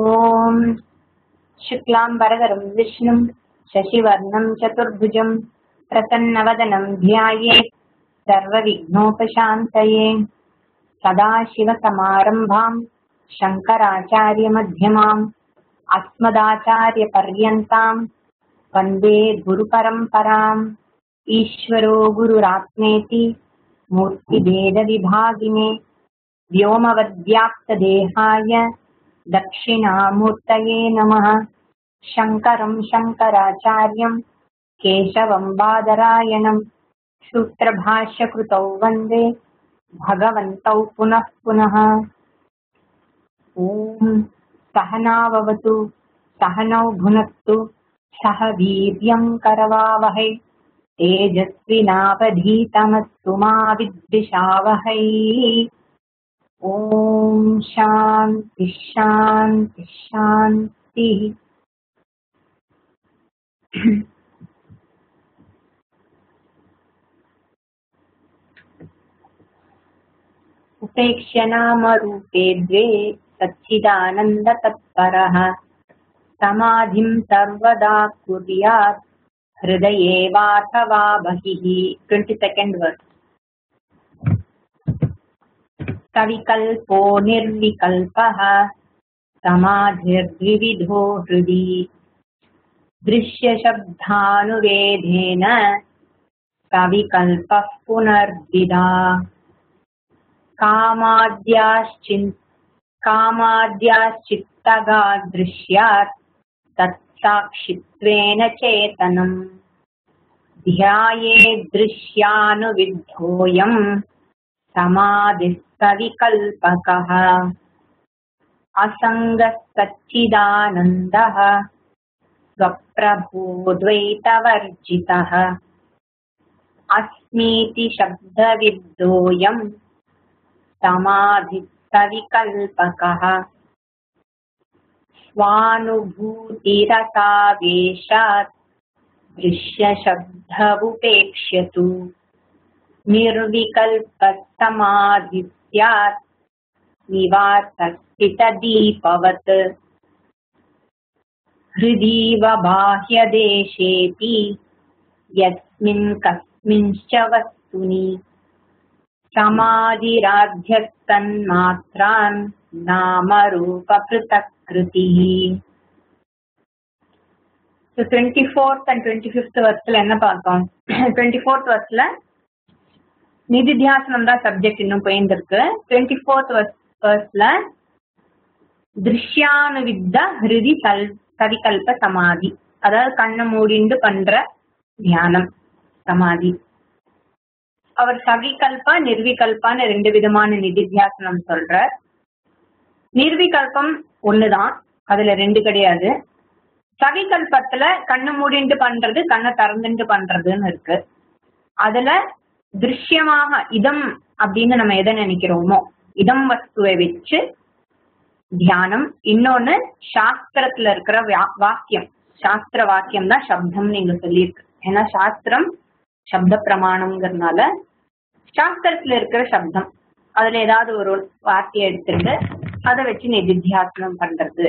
ஓம் சுக்லாம்பரதரம் விஷ்ணும் சசிவர்ணம் சதுர்புஜம் பிரசன்னவதனம் த்யாயேத் சர்வவிக்னோபசாந்தயே சதாசிவசமாரம்பாம் சங்கராச்சாரிய மத்யமாம் அஸ்மதாச்சாரிய பர்யந்தாம் வந்தே குரு பரம்பராம். ஈஸ்வரோகுருராத்மேதி மூர்த்திபேத விபாகினே வோமவத்யாப்தேகாய தக்ஷிணாமூர்த்தயே நம. சங்கரம் சங்கராச்சாரியம் கேசவம் பாதராயணம் சூத்ரபாஷ்ய கிருதௌ வந்தே பகவந்தௌ புனః புனः. ஓம் சஹனாவது சஹனௌ புனக்து சஹ வீர்யம் கரவாவஹை தேஜஸ்வினாவதீதமஸ்து மா வித்விஷாவஹை. ஓம் சாந்தி சாந்தி சாந்தி. உபேக்ஷனாமரூபேத்வே சச்சிதானந்த தத்பரஹ சமாதிம் சர்வதா குர்யாத் ஹ்ருதயே வாதவா பஹிஹி. 22nd verse. கவிகல்போ நிர்விகல்பஹ சமாதிர் த்விவிதோ ஹ்ருதி த்ருஷ்ய ஷப்தானுவேதேன கவிகல்பஃ புனர்த்விதா காமாத்யாச்சித்தகா த்ருஷ்யாத் தத் சாட்சித்வேன சேதனம் த்யாயே த்ருஷ்யானுவித்தோயம் சமாதிஸ் சவிகல்பகஹ அசங்கஸ் சச்சிதானந்தஹ ஸ்வப்ரபோத்வைதவர்ஜிதஹ அஸ்மீதி ஷப்தவித்தோயம் சமாதிஸ் சவிகல்பகஹ ஸ்வானுபூதிரசாவேஷாத் த்ருஷ்ய ஷப்தவுபேக்ஷ்யது நிர்விகல்பஸ்தமாதி ஸ்யாத் நிவார்த்தஸ்திததீபவத் ஹ்ருதீவ பாஹ்யதேசேபி யஸ்மின் கஸ்மின்ச்ச வஸ்துனி சமாதிராத்யஸ்தன்மாத்ரான் நாமரூபப்ருதக்ருதிஹ. So 24th and 25th verseல என்ன பார்த்தோம்? 24th verseல நிதித்தியாசனம் தான் சப்ஜெக்ட் இன்னும் போயிருந்திருக்கு. 24th verseல த்ருஷ்யானு வித்தா ஹிருதி சவிகல்ப சமாதி, அதாவது கண்ணை மூடிண்டு பண்ற தியானம் சமாதி. அவர் சவிகல்பா நிர்விகல்பான்னு ரெண்டு விதமான நிதித்தியாசனம் சொல்றார். நிர்விகல்பம் ஒண்ணுதான், அதுல ரெண்டு கிடையாது. சவிகல்பத்துல கண்ணு மூடிண்டு பண்றது, கண்ணை திறந்துண்டு பண்றதுன்னு இருக்கு. அதுல திருஷ்யமாக இதம் அப்படின்னு நம்ம எதை நினைக்கிறோமோ இதம் வஸ்துவை வச்சு தியானம். இன்னொன்னு சாஸ்திரத்துல இருக்கிற வாக்கியம், சாஸ்திர வாக்கியம் தான் சப்தம் நீங்க சொல்லியிருக்கு. ஏன்னா சாஸ்திரம் சப்த பிரமாணம்ங்கிறதுனால சாஸ்திரத்துல இருக்கிற சப்தம், அதுல ஏதாவது ஒரு வார்த்தையை எடுத்துட்டு அதை வச்சு நிதித்தியாசனம் பண்றது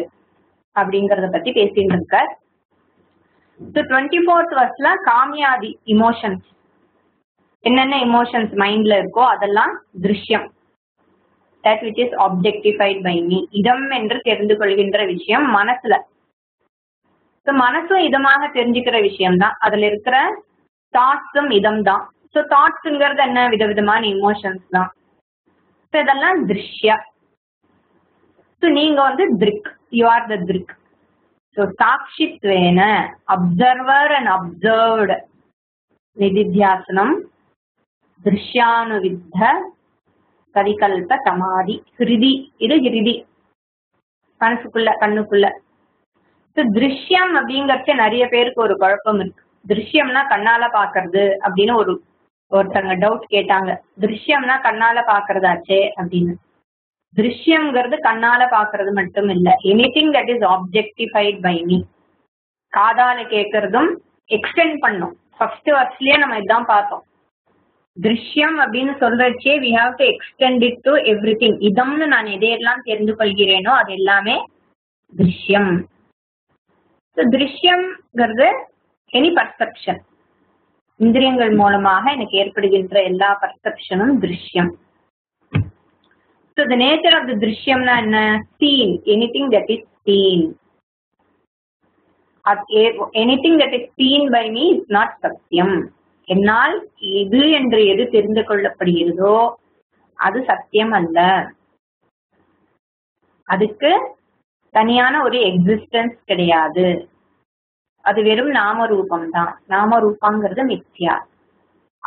அப்படிங்கறத பத்தி பேசிட்டு இருக்கார். 24th வருஷத்துல காமியாதி இமோஷன்ஸ், என்னென்ன இமோஷன்ஸ் மைண்ட்ல இருக்கோ அதெல்லாம் திருஷ்யம், that which is objectified by me, இதம் என்று தெரிந்து கொள்கின்ற விஷயம் மனசுல. சோ மனசு இதமாக தெரிஞ்சுக்கிற விஷயம்தான், அதுல இருக்கிற தாட்ஸும் இதம் தான். சோ தாட்ஸுங்கிறது என்ன, விதவிதமான இமோஷன்ஸ் தான். சோ இதெல்லாம் திருஷ்யா. சோ நீங்க திருக், யூ ஆர் த திருக். சோ சாட்சித்வேன அப்சர்வர் அண்ட் அப்சர்வ்டு நிதித்தியாசனம் திருஷ்யானுவித்த கவிகல்ப சமாதி ஹிருதி. இது ஹிருதி மனசுக்குள்ள, கண்ணுக்குள்ள. திருஷ்யம் அப்படிங்கறச்ச நிறைய பேருக்கு ஒரு குழப்பம் இருக்கு. திருஷ்யம்னா கண்ணால பாக்குறது அப்படின்னு ஒருத்தங்க டவுட் கேட்டாங்க. திருஷ்யம்னா கண்ணால பாக்குறதாச்சே அப்படின்னு. திருஷ்யம்ங்கிறது கண்ணால பாக்குறது மட்டும் இல்ல, anything that is objectified by me, காதால கேட்கறதும் எக்ஸ்டெண்ட் பண்ணும். ஃபர்ஸ்ட் வர்ஸ்லயே நம்ம இதான் பார்த்தோம். திருஷ்யம் அப்படின்னு சொல்றச்சே we have to extend it to everything. இதம்னு நான் எதையெல்லாம் தெரிந்து கொள்கிறேனோ அது எல்லாமே திருஷ்யம். திருஷ்யம்ங்கிறது எனி பர்செப்ஷன், இந்திரியங்கள் மூலமாக எனக்கு ஏற்படுகின்ற எல்லா பர்செப்ஷனும் திருஷ்யம். So the nature of the drishyamna is seen, anything that is seen. Anything that is seen by me is not satyam. என்னால் எது என்று எது தெரிந்து கொள்ளப்படுகிறதோ அது சத்தியம் அல்ல. அதுக்கு தனியான ஒரு எக்ஸிஸ்டன்ஸ் கிடையாது. அது வெறும் நாமரூபம்தான். நாமரூபங்கிறது மித்யா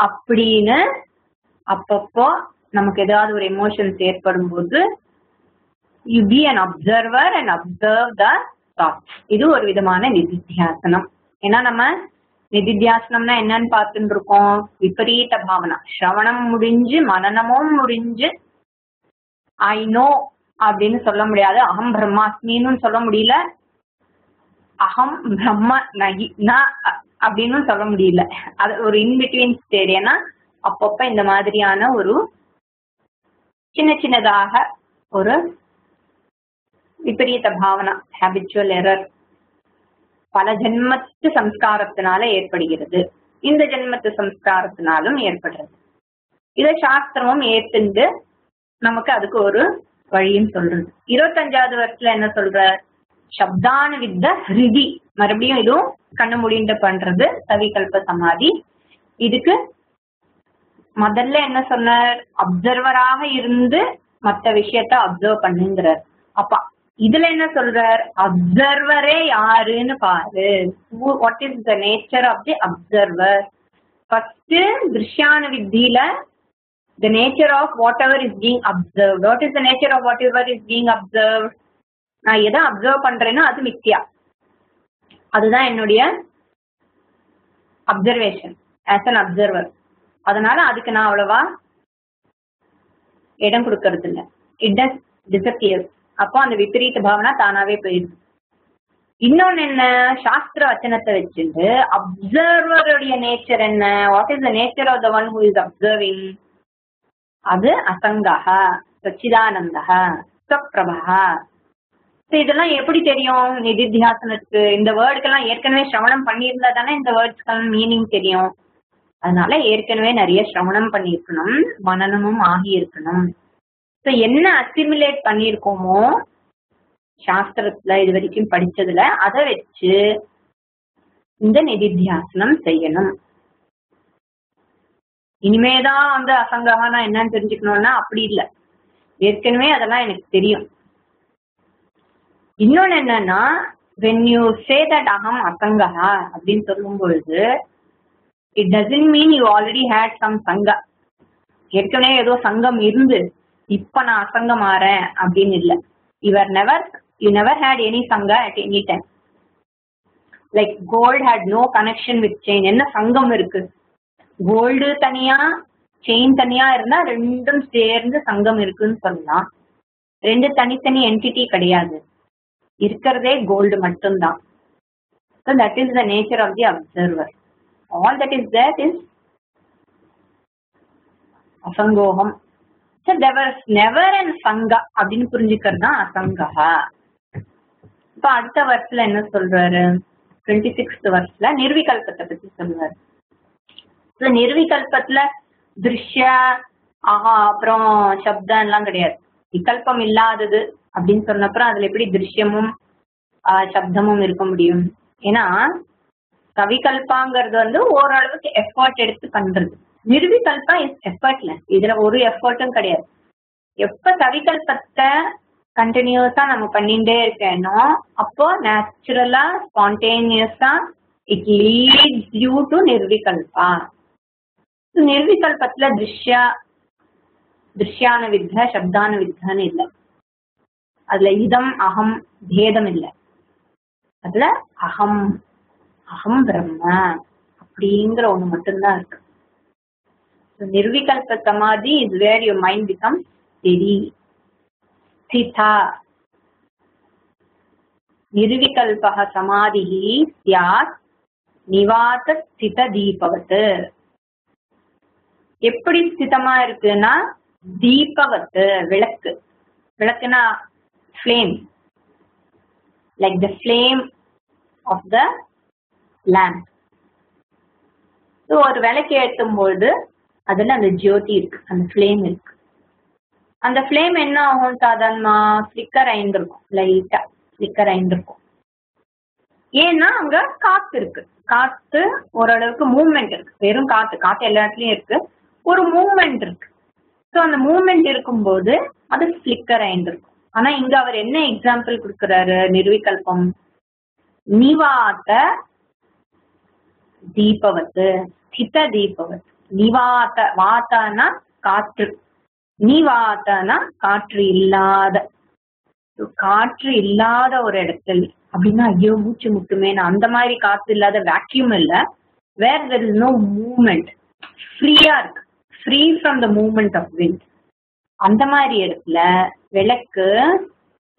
அப்படின்னு அப்பப்போ நமக்கு ஏதாவது ஒரு எமோஷன்ஸ் ஏற்படும் போது you be an observer and observe the thoughts. இது ஒரு விதமான நிதித்தியாசனம். ஏன்னா நம்ம நிதித்தியாசனம்னா என்னன்னு பார்த்துட்டு இருக்கோம், விபரீத பாவனா. ஸ்ரவணம் முடிஞ்சு மனநமும் முடிஞ்சு ஐ நோ அப்படின்னு சொல்ல முடியாது, அகம் பிரம்மாஸ்மின்னு சொல்ல முடியல, அகம் பிரம்ம நகி அப்படின்னு சொல்ல முடியல. அது ஒரு இன்பிட்வீன் ஸ்டேட். ஏன்னா அப்பப்ப இந்த மாதிரியான ஒரு சின்ன சின்னதாக ஒரு விபரீத பாவனா, ஹேபிச்சுவல் எரர், பல ஜென்மத்து சம்ஸ்காரத்தினால ஏற்படுகிறது, இந்த ஜென்மத்து சம்ஸ்காரத்தினாலும் ஏற்படுறது. இதை சாஸ்திரமும் ஏத்துண்டு நமக்கு அதுக்கு ஒரு வழியும் சொல்றது. 25வது வருஷத்துல என்ன சொல்ற, சப்தான வித்த ஹிருதி. மறுபடியும் இதுவும் கண்ணு முடிந்து பண்றது சவிகல்ப சமாதி. இதுக்கு முதல்ல என்ன சொன்னார், அப்சர்வராக இருந்து மத்த விஷயத்த அப்சர்வ் பண்ணுங்கிறார். அப்பா இதுல என்ன சொல்றார், அப்சர்வரே யாருன்னு பாரு. What is the nature of the observer? First திருஷ்யான வித்தியில the nature of whatever is being observed. What is the nature of whatever is being observed? நான் எதை அப்சர்வ் பண்றேன்னா அது மித்யா. அதுதான் என்னுடைய அப்சர்வேஷன் as an observer. அதனால அதுக்கு நான் அவ்வளவா இடம் கொடுக்கறது இல்லை. It does disappear. அப்போ அந்த விபரீத பாவனா தானாவே போயிடுது. இன்னொன்னு என்ன, சாஸ்திர வச்சனத்தை வச்சுட்டு அப்சர்வருடைய நேச்சர் என்ன, what is the nature of the one who is observing? அது அசங்கஹ, சச்சிதானந்தஹ, சப்ரபஹ. இதெல்லாம் எப்படி தெரியும் நிதித்தியாசனத்துக்கு? இந்த வேர்டுக்கெல்லாம் ஏற்கனவே சிரவணம் பண்ணியிருந்தா தானே இந்த வேர்ட்ஸ்க்கெல்லாம் மீனிங் தெரியும். அதனால ஏற்கனவே நிறைய சிரவணம் பண்ணியிருக்கணும், மனனமும் ஆகி இருக்கணும். என்ன அசிமுலேட் பண்ணிருக்கோமோ சாஸ்திரத்துல இது வரைக்கும் படிச்சதுல அதை வச்சு இந்த நிதித்தியாசனம் செய்யணும். இனிமேதான் வந்து அசங்ககானா என்னன்னு தெரிஞ்சுக்கணும்னா அப்படி இல்லை, ஏற்கனவே அதெல்லாம் எனக்கு தெரியும். இன்னொன்னு என்னன்னா, when you say that aham asangha அப்படின்னு சொல்லும் பொழுது it doesn't mean you already had some sangha. ஏற்கனவே ஏதோ சங்கம் இருந்து இப்ப நான் அசங்கம் ஆறேன் அப்படின்னு இல்லை. you never had any sangha at any time. like gold had no connection with chain. என்ன சங்கம் இருக்கு? கோல்டு தனியா செயின் தனியா இருந்தா ரெண்டும் சேர்ந்து சங்கம் இருக்குன்னு சொல்லலாம். ரெண்டு தனித்தனி என்டிட்டி கிடையாது, இருக்கிறதே கோல்டு மட்டும்தான். So that is the nature of the observer. All that is there is asangoham. So there was never an sangha அப்படின்னு புரிஞ்சுக்கிறது தான் அசங்கஹா. இப்ப அடுத்த வருஷத்துல என்ன சொல்றாரு, 26th வருஷத்துல நிர்விகல்பத்தை பத்தி சொல்றாரு. நிர்விகல்பத்துல திருஷ்ய அப்புறம் சப்தம் எல்லாம் கிடையாது, விகல்பம் இல்லாதது அப்படின்னு சொன்னப்புறம் அதுல எப்படி திருஷ்யமும் சப்தமும் இருக்க முடியும்? ஏன்னா கவிகல்பாங்கிறது வந்து ஓரளவுக்கு எஃபர்ட் எடுத்து பண்றது, நிர்விகல்பா இஸ் எஃபர்ட்லெஸ். இதுல ஒரு எஃபர்ட்டும் கிடையாது. எப்ப கவிகல்பத்தை கண்டினியூஸா நம்ம பண்ணிட்டே இருக்கேனோ அப்போ நேச்சுரலா ஸ்பான்டேனியஸா இட் லீட்ஸ் யூ டு நிர்விகல்பா. நிர்விகல்பத்துல திருஷ்யான வித்த சப்தான வித்தன்னு இல்லை, அதுல இதம் அகம் பேதம் இல்லை. அதுல அகம் அகம் பிரம்ம அப்படிங்கிற ஒண்ணு மட்டும்தான் இருக்கு. நிர்விகல்ப சமாதி is where your mind become steady, ஸ்திதா. நிர்விகல்ப சமாதி ஸ்யாத் நிவாத ஸ்தித தீபவத்து. எப்படி ஸ்திதமா இருக்குன்னா தீபவத்து, விளக்கு. விளக்குனா flame. like the flame of the lamp. So ஒரு விளக்கு ஏற்றும் போது அதுல அந்த ஜோதி இருக்கு, அந்த flame இருக்கு. அந்த flame என்ன ஆகும், சாதாரணமா flicker ஆயிருக்கும், லைட்டா flicker ஆயிருக்கும். ஏன்னா அங்க காத்து இருக்கு, காத்து ஓரளவுக்கு மூவ்மெண்ட் இருக்கு. வெறும் காத்து, காத்து எல்லா இடத்துலயும் இருக்கு, ஒரு மூவ்மெண்ட் இருக்கு. ஸோ அந்த மூவ்மெண்ட் இருக்கும்போது அது flicker ஆயிருக்கும். ஆனா இங்க அவர் என்ன எக்ஸாம்பிள் கொடுக்கிறாரு, நிர்விகல்பம் நிவாத தீபவத்து சித்த தீபவத்து. நிவாத, வாத்தனா காற்று, நிவாத்தனா காற்று இல்லாத, காற்று இல்லாத ஒரு இடத்துல. அப்படின்னா ஐயோ மூச்சு முட்டுமே, அந்த மாதிரி காற்று இல்லாத வேக்யூம் இல்ல, where there is no movement, ஃப்ரீயா இருக்கு, free from the movement of wind. அந்த மாதிரி இடத்துல விளக்கு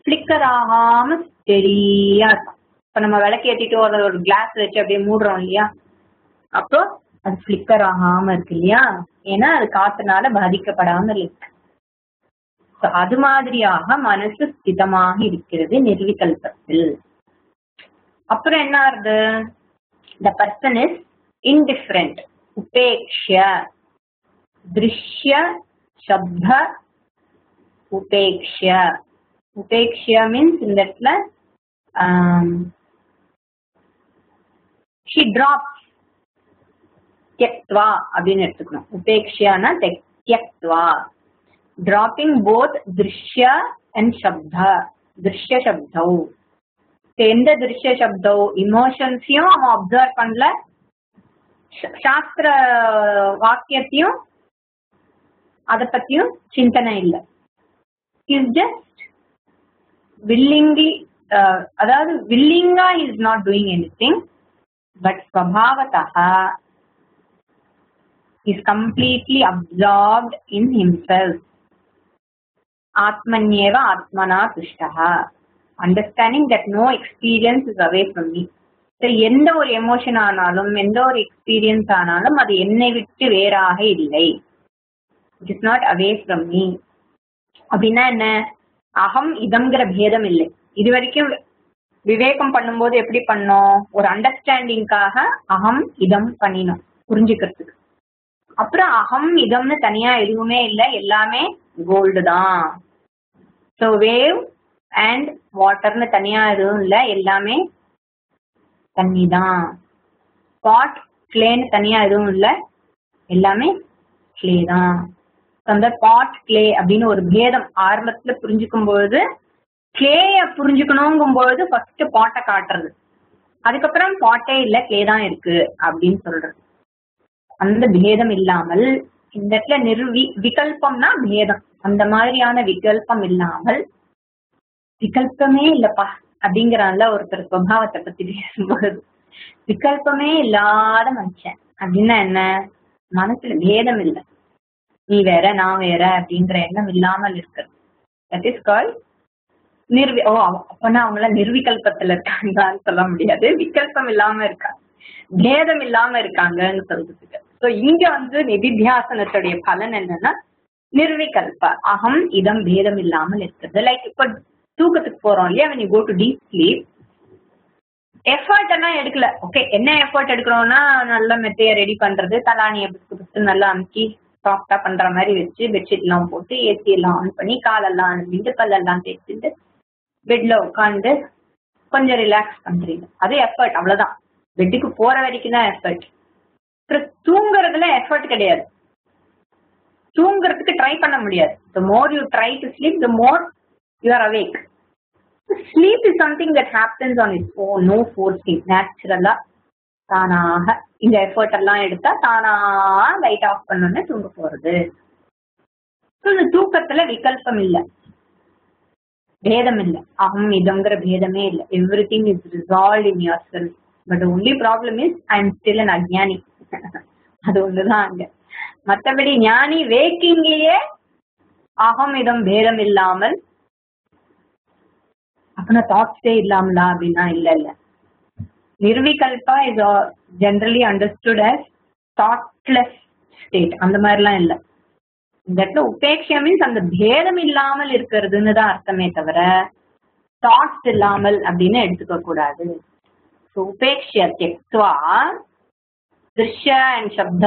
ஃபிளிக்கர் ஆகாம ஸ்டெடியா இருக்கும். இப்ப நம்ம விளக்கு ஏற்றிட்டு ஒரு கிளாஸ் வச்சு அப்படியே மூடுறோம் இல்லையா, அப்போ அது ஃபிளிக்கர் ஆகாம இருக்கு இல்லையா, ஏன்னா அது காத்துனால பாதிக்கப்படாமல் இருக்கு. அது மாதிரியாக மனசு ஸ்திதமாக இருக்கிறது நிர்விகல்பத்தில். அப்புறம் என்ன ஆகுது, த பர்சன் இஸ் இன்டிஃபரண்ட். உபேக்ஷ திருஷ்ய சப்த உபேக்ஷ. உபேக்ஷ மீன்ஸ் இந்த இடத்துல she drops tektva அப்படின்னு எடுத்துக்கணும். உபேக்ஷானா tektva, dropping both drishya and shabda, drishya shabdau. எந்த drishya shabdau, emotionsயும் அவ அப்சர்வ் பண்ணல, சாஸ்திர வாக்கியத்தையும் அதை பத்தியும் சிந்தனை இல்லை. he is just willingly, அதாவது வில்லிங்கா is not doing anything, but ஸ்வபாவதா is completely absorbed in himself. ஆத்மன்யேவ ஆத்மனா துஷ்டஹ, understanding that no experience is away from me. எந்த ஒரு எமோஷன் ஆனாலும் எந்த ஒரு எக்ஸ்பீரியன்ஸ் ஆனாலும் அது என்னை விட்டு வேறாக இல்லை, it is not away from me. அப்படின்னா என்ன, அகம் இதம்ங்கிற பேதம் இல்லை. இது வரைக்கும் விவேகம் பண்ணும்போது எப்படி பண்ணோம், ஒரு அண்டர்ஸ்டாண்டிங்காக அகம் இதம் பண்ணினோம் புரிஞ்சுக்கிறதுக்கு. அப்புறம் அகம் இதம்னு தனியா எதுவுமே இல்லை, எல்லாமே கோல்டு தான். ஸோ வேவ் அண்ட் வாட்டர்னு தனியா எதுவும் இல்லை, எல்லாமே தண்ணி தான். பாட் கிளேன்னு தனியா எதுவும் இல்லை, எல்லாமே கிளே தான். அந்த பாட் கிளே அப்படின்னு ஒரு பேதம் ஆரம்பத்துல புரிஞ்சுக்கும் போது, கிளேய புரிஞ்சுக்கணுங்கும்போது ஃபர்ஸ்ட் பாட்டை காட்டுறது, அதுக்கப்புறம் பாட்டே இல்லை கிளே தான் இருக்கு அப்படின்னு சொல்றது. அந்த பேதம் இல்லாமல் இந்த இடத்துல விகல்பம்னா பேதம், அந்த மாதிரியான விகல்பம் இல்லாமல், விகல்பமே இல்லப்பா அப்படிங்கிறான்ல ஒருத்தர் சுபாவத்தை பத்தி பேசும்போது, விகல்பமே இல்லாத மனுஷன் அப்படின்னா என்ன, மனசுல பேதம் இல்லை, நீ வேற நான் வேற அப்படிங்கிற எண்ணம் இல்லாமல் இருக்கிறது. தட் இஸ் கால்ட் அப்பனா அவங்கள நிர்விகல்பத்துல இருக்காங்கன்னு சொல்ல முடியாது, விகல்பம் இல்லாம இருக்காங்க, பேதம் இல்லாம இருக்காங்கன்னு சொல்றதுக்கு. சோ இங்க வந்து நிதித்தியாசனத்துடைய பலன் என்னன்னா நிர்விகல்ப, அகம் இதம் பேதம் இல்லாமல் இருக்கிறது. லைக் இப்ப தூக்கத்துக்கு போறோம் இல்லையா, when you go to deep sleep, effort எல்லாம் எடுக்கல. ஓகே, என்ன எஃபர்ட் எடுக்கிறோம்னா நல்லா மெத்தைய ரெடி பண்றது, தலானியை நல்லா அமுக்கி சாஃப்டா பண்ற மாதிரி வச்சு, பெட்ஷீட் எல்லாம் போட்டு ஏசி எல்லாம் ஆன் பண்ணி, காலெல்லாம் அனுப்பிட்டு பல்லெல்லாம் தேய்ச்சிட்டு பெட்ல உட்காந்து கொஞ்சம் ரிலாக்ஸ் பண்றீங்க, அது எஃபர்ட். அவ்வளவுதான், பெட்டுக்கு போற வரைக்கும் தான் எஃபர்ட். அப்புறம் தூங்குறதுல எஃபர்ட் கிடையாது, தூங்குறதுக்கு ட்ரை பண்ண முடியாது. The more you try to sleep, the more you are awake. Sleep is something that happens on its own, no forcing, நேச்சுரலா தானாக. இந்த எஃபர்ட் எல்லாம் எடுத்தா தானா லைட் ஆஃப் பண்ணோன்னு தூங்க போறது. தூக்கத்துல விகல்பம் இல்ல, பேதம் இல்ல, அகம் இதங்கிற பேதமே இல்ல. Everything is resolve in yourself. But only problem is I am still an அஜ்ஞானி, அது ஒண்ணுதான் அங்க. மற்றபடி ஞானி வேக்கிங்லயே அகம் இதம் பேதம் இல்லாமல். அப்படின்னா தாட்ஸே இல்லாமலா அப்படின்னா இல்ல இல்ல, நிர்விகல்பா is generally understood as thoughtless state. அந்த மாதிரிலாம் இல்லை. இந்த இடத்துல உபேக்ஷா மீன்ஸ் அந்த பேதம் இல்லாமல் இருக்கிறதுன்னு தான் அர்த்தமே தவிர தாட்ஸ் இல்லாமல் அப்படின்னு எடுத்துக்க கூடாது. உபேக்ஷா திருஷ்ய அண்ட் சப்த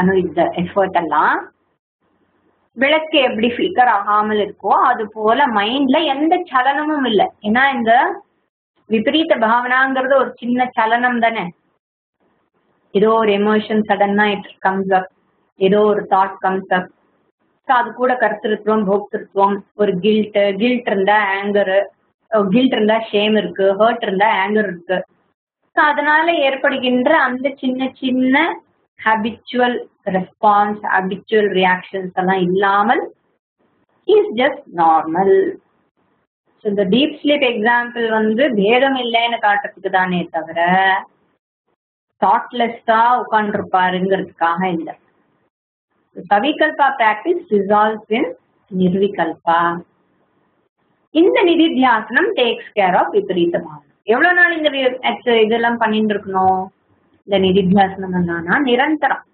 அணு இந்த எஃபர்ட் எல்லாம் விளக்கு எப்படி ஃபிகர் ஆகாமல் இருக்கோ அது போல மைண்ட்ல எந்த சலனமும் இல்லை. ஏன்னா இந்த விபரீத பாவனாங்கிறது ஒரு சின்ன சலனம் தானே, ஏதோ ஒரு எமோஷன் சடனா இட் கம்ஸ் அப், ஏதோ ஒரு தாட் கம்ஸ் அப், அது கூட கருத்திருத்துவம் போக்திருத்துவம், ஒரு கில்ட் இருந்தா ஆங்கர், கில்ட் இருந்தா ஷேம் இருக்கு, ஹர்ட் இருந்தா ஆங்கர் இருக்கு. அதனால ஏற்படுகின்ற அந்த சின்ன சின்ன ஹாபிச்சுவல் ரெஸ்பான்ஸ் ஹாபிச்சுவல் ரியாக்ஷன்ஸ் எல்லாம் இல்லாமல் இஸ் ஜஸ்ட் நார்மல். இந்த டீப் ஸ்லீப் எக்ஸாம்பிள் பேதம் இல்லைன்னு காட்டுறதுக்கு தானே தவிர தாட்லெஸ்ஸா உட்காந்துருப்பாருங்கிறதுக்காக இல்லை. சவிகல்பா பிராக்டிஸ் ரிசால்வ்ஸ் இன் நிர்விகல்பா. இந்த நிதித்தியாசனம் டேக்ஸ் கேர் ஆஃப் விபரீத பாவனா. எவ்வளவு நாள் இந்த இதெல்லாம் பண்ணிட்டு இருக்கணும்? இந்த நிதித்தியாசனம் என்னன்னா நிரந்தரம்.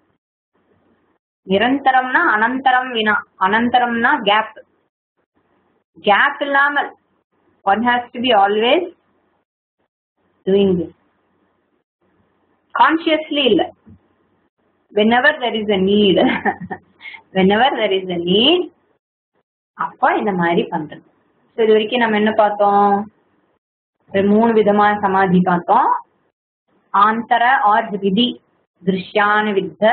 நிரந்தரம்னா அனந்தரம் வினா, அனந்தரம்னா கேப், கேப் இல்லாமல். one has to be always doing this consciously. இல்ல, whenever there is a need whenever there is a need அப்போ இந்த மாதிரி பண்றது. இது வரைக்கும் நம்ம என்ன பார்த்தோம்? மூணு விதமான சமாதி பார்த்தோம். ஆந்தர ஆர் விதி திருஷ்யானு வித்த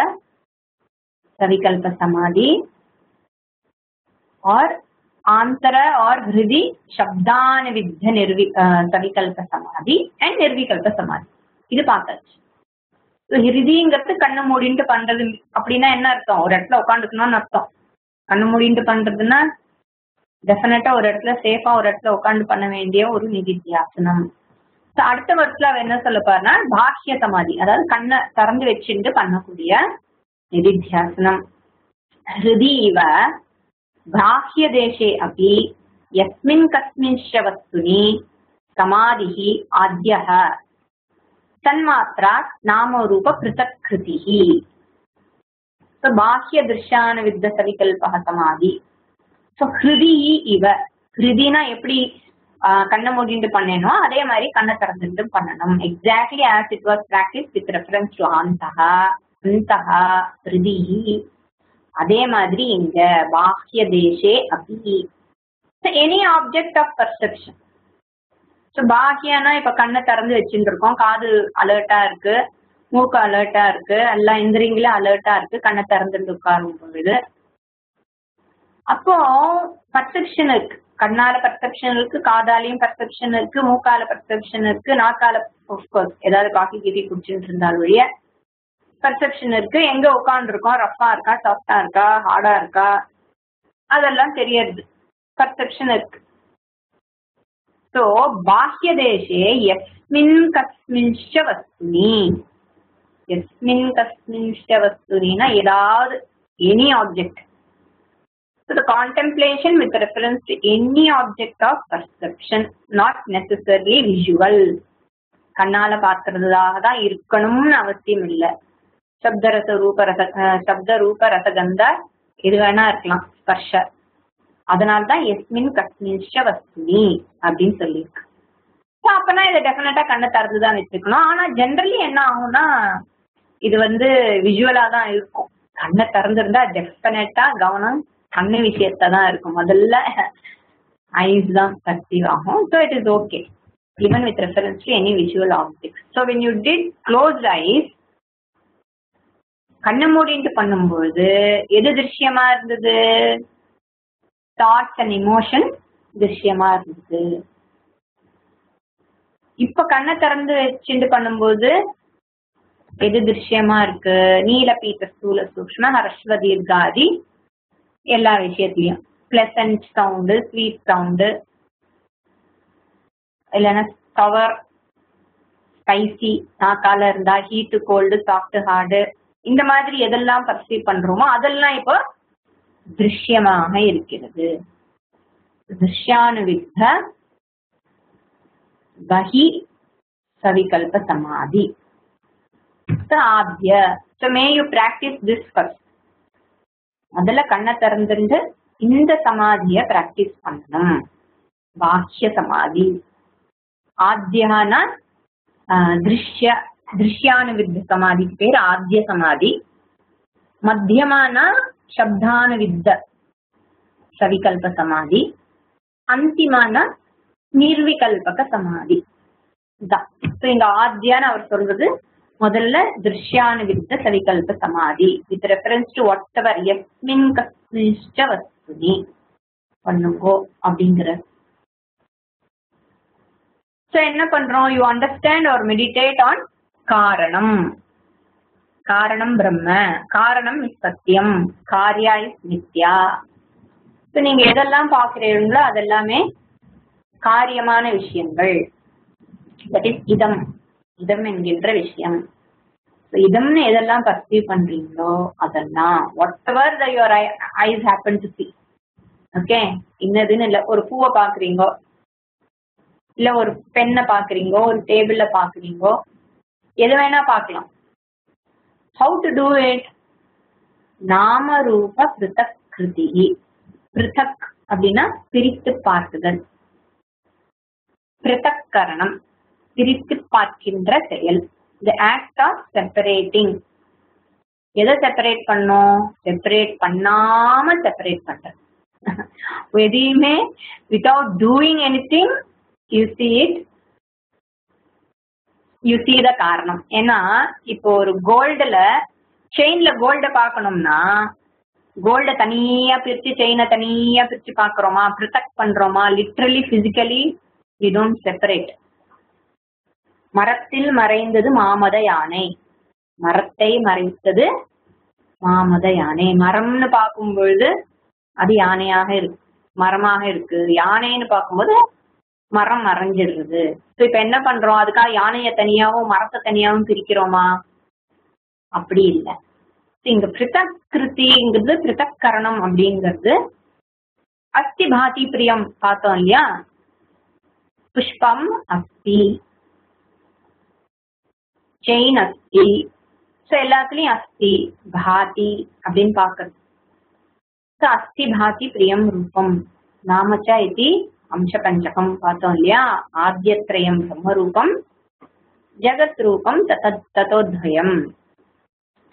சவிகல்ப சமாதி, ஆர் ஆந்தர ஆர் ஹிருதி சப்தானு வித்த சவிகல்ப சமாதி அண்ட் நிர்விகல்ப சமாதி. இது பார்த்தாச்சு. ஹிருதிங்கிறது கண்ணு மூடிட்டு பண்றது அப்படின்னா என்ன அர்த்தம்? ஒரு இடத்துல உட்காந்துக்கணும்னு அர்த்தம். கண்ணு மூடிட்டு பண்றதுன்னா டெஃபினட்டா ஒரு இடத்துல சேஃபா ஒரு இடத்துல உட்காந்து பண்ண வேண்டிய ஒரு நிதித்தியாசனம். அடுத்த வருஷத்துல அவ என்ன சொல்ல பாருன்னா பாஹ்ய சமாதி, அதாவது கண்ணை திறந்து வச்சுட்டு பண்ணக்கூடிய நிதித்தியாசனம். ஹிருதி இவ பாஹ்ய தேசே அப்படி எஸ்மின் கஸ்மின்ஷ வஸ்துனி சமாதிஹி ஆத்யஹ தன்மாத்ரா நாம ரூப பிருதக் கிருதிஹி. பாஹ்ய திருஷ்யான வித்த சவிகல்ப சமாதி. ஹிருதி இவ, ஹிருதினா எப்படி கண்ணை மூடிட்டு பண்ணணும் அதே மாதிரி கண்ணை திறந்துட்டு பண்ணணும். Exactly as it was practice with reference to ஆந்தஹா அந்தஹா ஹிருதி. அதே மாதிரி இங்க பாஹ்ய தேசே அப்படி எனி ஆப்ஜெக்ட் ஆஃப் பர்செப்ஷன். பாஹ்யனா இப்ப கண்ணை திறந்து வச்சுட்டு இருக்கோம், காது அலர்ட்டா இருக்கு, மூக்கு அலர்ட்டா இருக்கு, எல்லாம் எந்திரிங்களே அலர்ட்டா இருக்கு கண்ணை திறந்துட்டு உட்காரும் பொழுது. அப்போ பர்செப்ஷன் இருக்கு, கண்ணால பர்செப்ஷன் இருக்கு, காதாலையும் பர்செப்ஷன் இருக்கு, மூக்கால பர்செப்ஷன் இருக்கு, நாக்கால ஆஃப்கோர்ஸ் ஏதாவது காஃபி கீபி குடிச்சுட்டு இருந்தாலும் ஒழிய பர்செப்ஷன் இருக்கு. எங்க உட்காந்துருக்கோம், ரஃபா இருக்கா சாஃப்டா இருக்கா ஹார்டா இருக்கா அதெல்லாம் தெரியாது, பர்செப்ஷன் இருக்கு. ஸோ பாஹ்ய தேசே எஸ்மின் கஸ்மின்ஷ வஸ்துனி, எஸ்மின் கஸ்மின்ஷ வஸ்துனா ஏதாவது any object. So the contemplation with reference to any object of perception, not necessarily visual. கண்ணால பார்க்கிறதாக தான் இருக்கணும்னு அவசியம் இல்லை. சப்த ரூப ரசகந்த எது வேணா இருக்கலாம், ஸ்பர்ஷ. அதனால்தான் எஸ்மின் கஸ்மின்ஷ வஸ்துனி அப்படின்னு சொல்லியிருக்கு. அப்பனா இதை டெஃபினட்டா கண்ணை திறந்துதான் வச்சுக்கணும். ஆனா ஜென்ரலி என்ன ஆகும்னா இது விஜுவலா தான் இருக்கும். கண்ணை திறந்திருந்தா டெஃபினட்டா கவனம் கண்ணு விஷயத்தான் இருக்கும், முதல்ல ஐஸ் தான் ஆக்டிவ் ஆகும். So it is okay even with reference to any visual object. So when you did close eyes, கண்ணு மூடிட்டு பண்ணும்போது எது திருஷ்யமா இருந்தது? தாட்ஸ் அண்ட் இமோஷன் திருஷ்யமா இருந்தது. இப்ப கண்ணை திறந்து வச்சுட்டு பண்ணும்போது எது திருஷ்யமா இருக்கு? நீல பீத்த ஸ்தூல சூக்ஷ்ம ஹர்ஷ்வ தீர்காதி எல்லா விஷயத்திலயும் பிளசன்ட் சவுண்டு, ஸ்வீட் சவுண்டு, இல்லைன்னா சவர் ஸ்பைசி, நாக்கால இருந்தா ஹீட்டு கோல்டு, சாஃப்ட் ஹார்டு, இந்த மாதிரி எதெல்லாம் பர்சீவ் பண்றோமோ அதெல்லாம் இப்போ திருஷ்யமாக இருக்கிறது. திருஷ்யானுவித்த பஹி சவிகல்ப சமாதி ஆத்ய. So may you practice this first. முதல்ல கண்ணை திறந்துட்டு இந்த சமாதிய பிராக்டிஸ் பண்ணணும். Vahya Samadhi. Adhyana Drishya, Drishyanu Viddha Samadhi per Adhya Samadhi. Madhyamana Shabdhana Viddha Savikalpa Samadhi. Antimana Nirvikalpaka Samadhi. That. So, in the Adhyana, our solvers முதல்ல திருஷ்யான வித்த சவிகல்ப சமாதி with reference to whatever யஸ்மின் கஸ்மிஷ்ட வஸ்துனி பண்ணுங்கோ அப்படிங்கற. சோ என்ன பண்றோம்? You understand or meditate on காரணம். காரணம் பிரம்ம, காரணம் இஸ் சத்தியம், காரியா இஸ் மித்யா. சோ நீங்க எதெல்லாம் பாக்குறீங்களோ அதெல்லாமே காரியமான விஷயங்கள். தட் இஸ் இதம், இதம் என்கின்ற விஷயம். இதம்னு எதெல்லாம் பர்சீவ் பண்றீங்களோ அதெல்லாம் whatever the your eyes happen to see. Okay, இன்னதுன்னு இல்ல. ஒரு பூவை பாக்குறீங்கோ, இல்ல ஒரு பெண்ணை பாக்குறீங்கோ, ஒரு டேபிள்ல பாக்குறீங்கோ, எது வேணா பாக்கலாம். How to do it? நாம ரூப பிருத்தக் கிருதி. பிருத்தக் அப்படின்னா பிரித்து பார்க்குதல், பிருத்தக் கரணம் பிரித்து பார்க்கின்ற செயல். The act of separating. எதை செப்பரேட் பண்ணோம்? செப்பரேட் பண்ணாம செப்பரேட் பண்றது. எதையுமே without doing anything you see it, you see the காரணம். ஏன்னா இப்போ ஒரு கோல்டுல செயின்ல கோல்ட பார்க்கணும்னா கோல்ட தனியா பிரிச்சு செயினை தனியா பிரிச்சு பார்க்கிறோமா? ப்ரொடெக்ட் பண்றோமா? Literally physically we don't separate. மரத்தில் மறைந்தது மாமத யானை, மரத்தை மறைத்தது மாமத யானை. மரம்னு பார்க்கும் பொழுது அது யானையாக இருக்கு, மரமாக இருக்கு. யானைன்னு பார்க்கும்போது மரம் மறைஞ்சிடுறது. இப்ப என்ன பண்றோம்? அதுக்காக யானைய தனியாவும் மரத்தை தனியாவும் பிரிக்கிறோமா? அப்படி இல்லை. இங்க பிரித்தக் கிருதிங்கிறது, பிரித்தக் கரணம் அப்படிங்கிறது அஸ்தி பாதி பிரியம் பார்த்தோம் இல்லையா? புஷ்பம் அஸ்தி, செயின் அஸ்தி, எல்லாத்துலயும் அஸ்தி பாதி அப்படின்னு பாக்குறது. அஸ்தி பாதி பிரியம் ரூபம் நாமச்சா இது அம்ச பஞ்சகம் பார்த்தோம் இல்லையா? ஆத்யத்ரயம் பிரம்ம ரூபம், ஜெகத் ரூபம், தத்தோத்வயம்.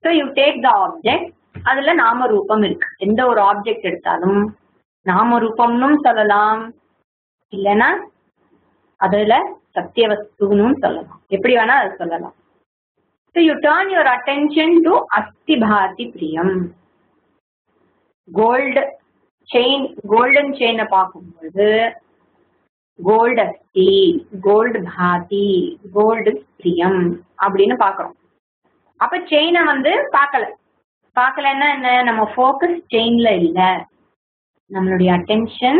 So you take the object, அதுல நாம ரூபம் இருக்கு. எந்த ஒரு ஆப்ஜெக்ட் எடுத்தாலும் நாம ரூபம்னு சொல்லலாம், இல்லைன்னா அதுல சத்திய வஸ்துன்னு சொல்லலாம், எப்படி வேணா அது சொல்லலாம். So you turn your attention to Asti Bhati Priyam. Gold chain, golden chain paakumbodhu, gold Asti, gold Bhati, gold Priyam abdinu paakrom. Appa chain vandu paakala enna, nama focus chain la illa, nammude attention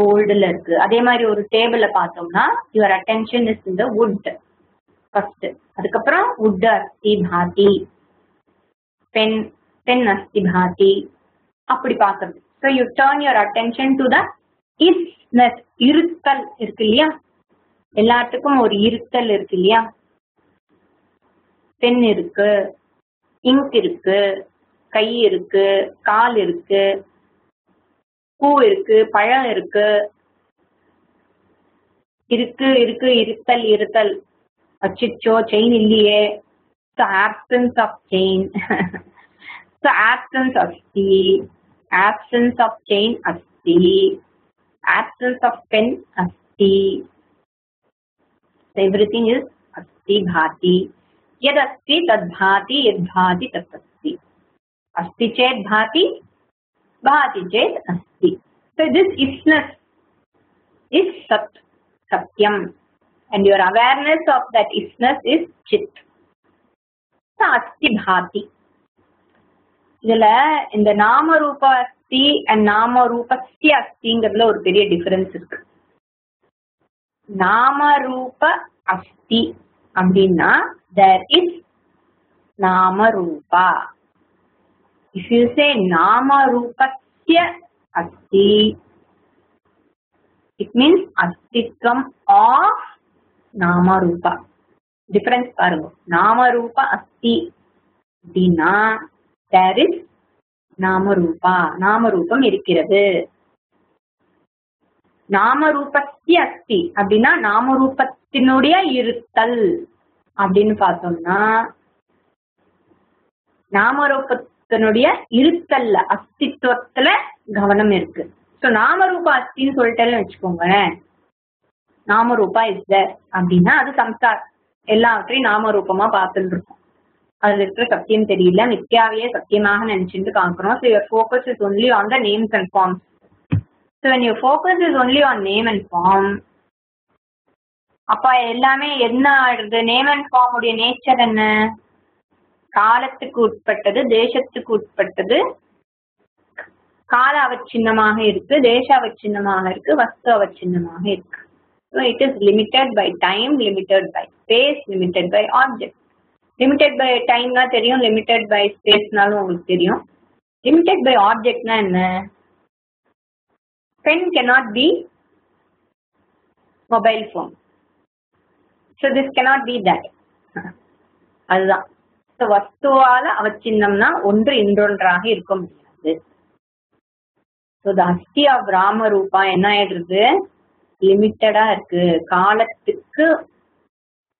gold la irukku. Adhe mari oru table la paathomna your attention is in the wood first, அதுக்கப்புறம் wood அஸ்தி பாதி, pen அஸ்தி பாதி, அப்படி பாக்குறது. So you turn your attention to the isness, இருத்தல் இருக்கு இல்லையா? எல்லாத்துக்கும் ஒரு இருத்தல் இருக்கு இல்லையா? பென் இருக்கு, இங்க் இருக்கு, கை இருக்கு, கால் இருக்கு, பூ இருக்கு, பழம் இருக்கு, இருக்கு இருக்கு இருத்தல் இருத்தல், அச்சோ செயின் இல்லையே, absence of chain. So absence asti, absence of chain asti, absence of pen asti. So everything is asti bhati. Yad asti tad bhati, yad bhati tat asti. Asti chet bhati, bhati chet asti. So this isness is sat, satyam. And your awareness of that isness is chit. So asti bhati. இதுல இந்த நாம ரூப அஸ்தி and நாம ரூபஸ்ய அஸ்திங்கிறதுல ஒரு பெரிய difference இருக்கு. நாம ரூப அஸ்தி அப்படின்னா there is நாம ரூபா. If you say நாம ரூபஸ்ய அஸ்தி, it means அஸ்தித்வம் of நாம ரூபா. டிஃபரன்ஸ் பாருங்க. நாம ரூபா அஸ்தி அப்படின்னா there is நாம ரூபா, நாம ரூபம் இருக்கிறது. நாமரூபத்தி அஸ்தி அப்படின்னா நாமரூபத்தினுடைய இருத்தல் அப்படின்னு பார்த்தோம்னா நாமரூபத்தினுடைய இருத்தல்ல அஸ்தித்வத்துல கவனம் இருக்கு. சோ நாமரூபா அஸ்தின்னு சொல்லிட்டேன்னு வச்சுக்கோங்க. நாமரூபா இஸ் அப்படின்னா அது சம்சார் எல்லாவற்றையும் நாமரூபமா பார்த்துட்டு இருக்கும். அதுல இருக்கிற சத்தியம் தெரியல, நித்யாவையே சத்தியமாக நினைச்சுட்டு காக்கிறோம். So your focus is only on the names and forms. So when your focus is only on name and form, அப்பா எல்லாமே என்ன ஆயிடுது? நேம் அண்ட் ஃபார்ம் உடைய நேச்சர் என்ன? காலத்துக்கு உட்பட்டது, தேசத்துக்கு உட்பட்டது, கால அவச்சின்னமாக இருக்கு, தேச அவச்சின்னமாக இருக்கு, வஸ்து அவச்சின்னமாக இருக்கு. So it is limited by time, limited by space, limited by object. Limited by time னா தெரியும், limited by space நாலும் உங்களுக்கு தெரியும். Limited by object னா என்ன? Pen cannot be mobile phone. So this cannot be that. அதுதான். So வஸ்துவால அவச்சின்னம்னா ஒன்று இன்றொன்றாக இருக்க முடியாது. So the asti of Rama Rupa என்ன ஆயிடுது? லிமிட்டடா இருக்கு, காலத்துக்கு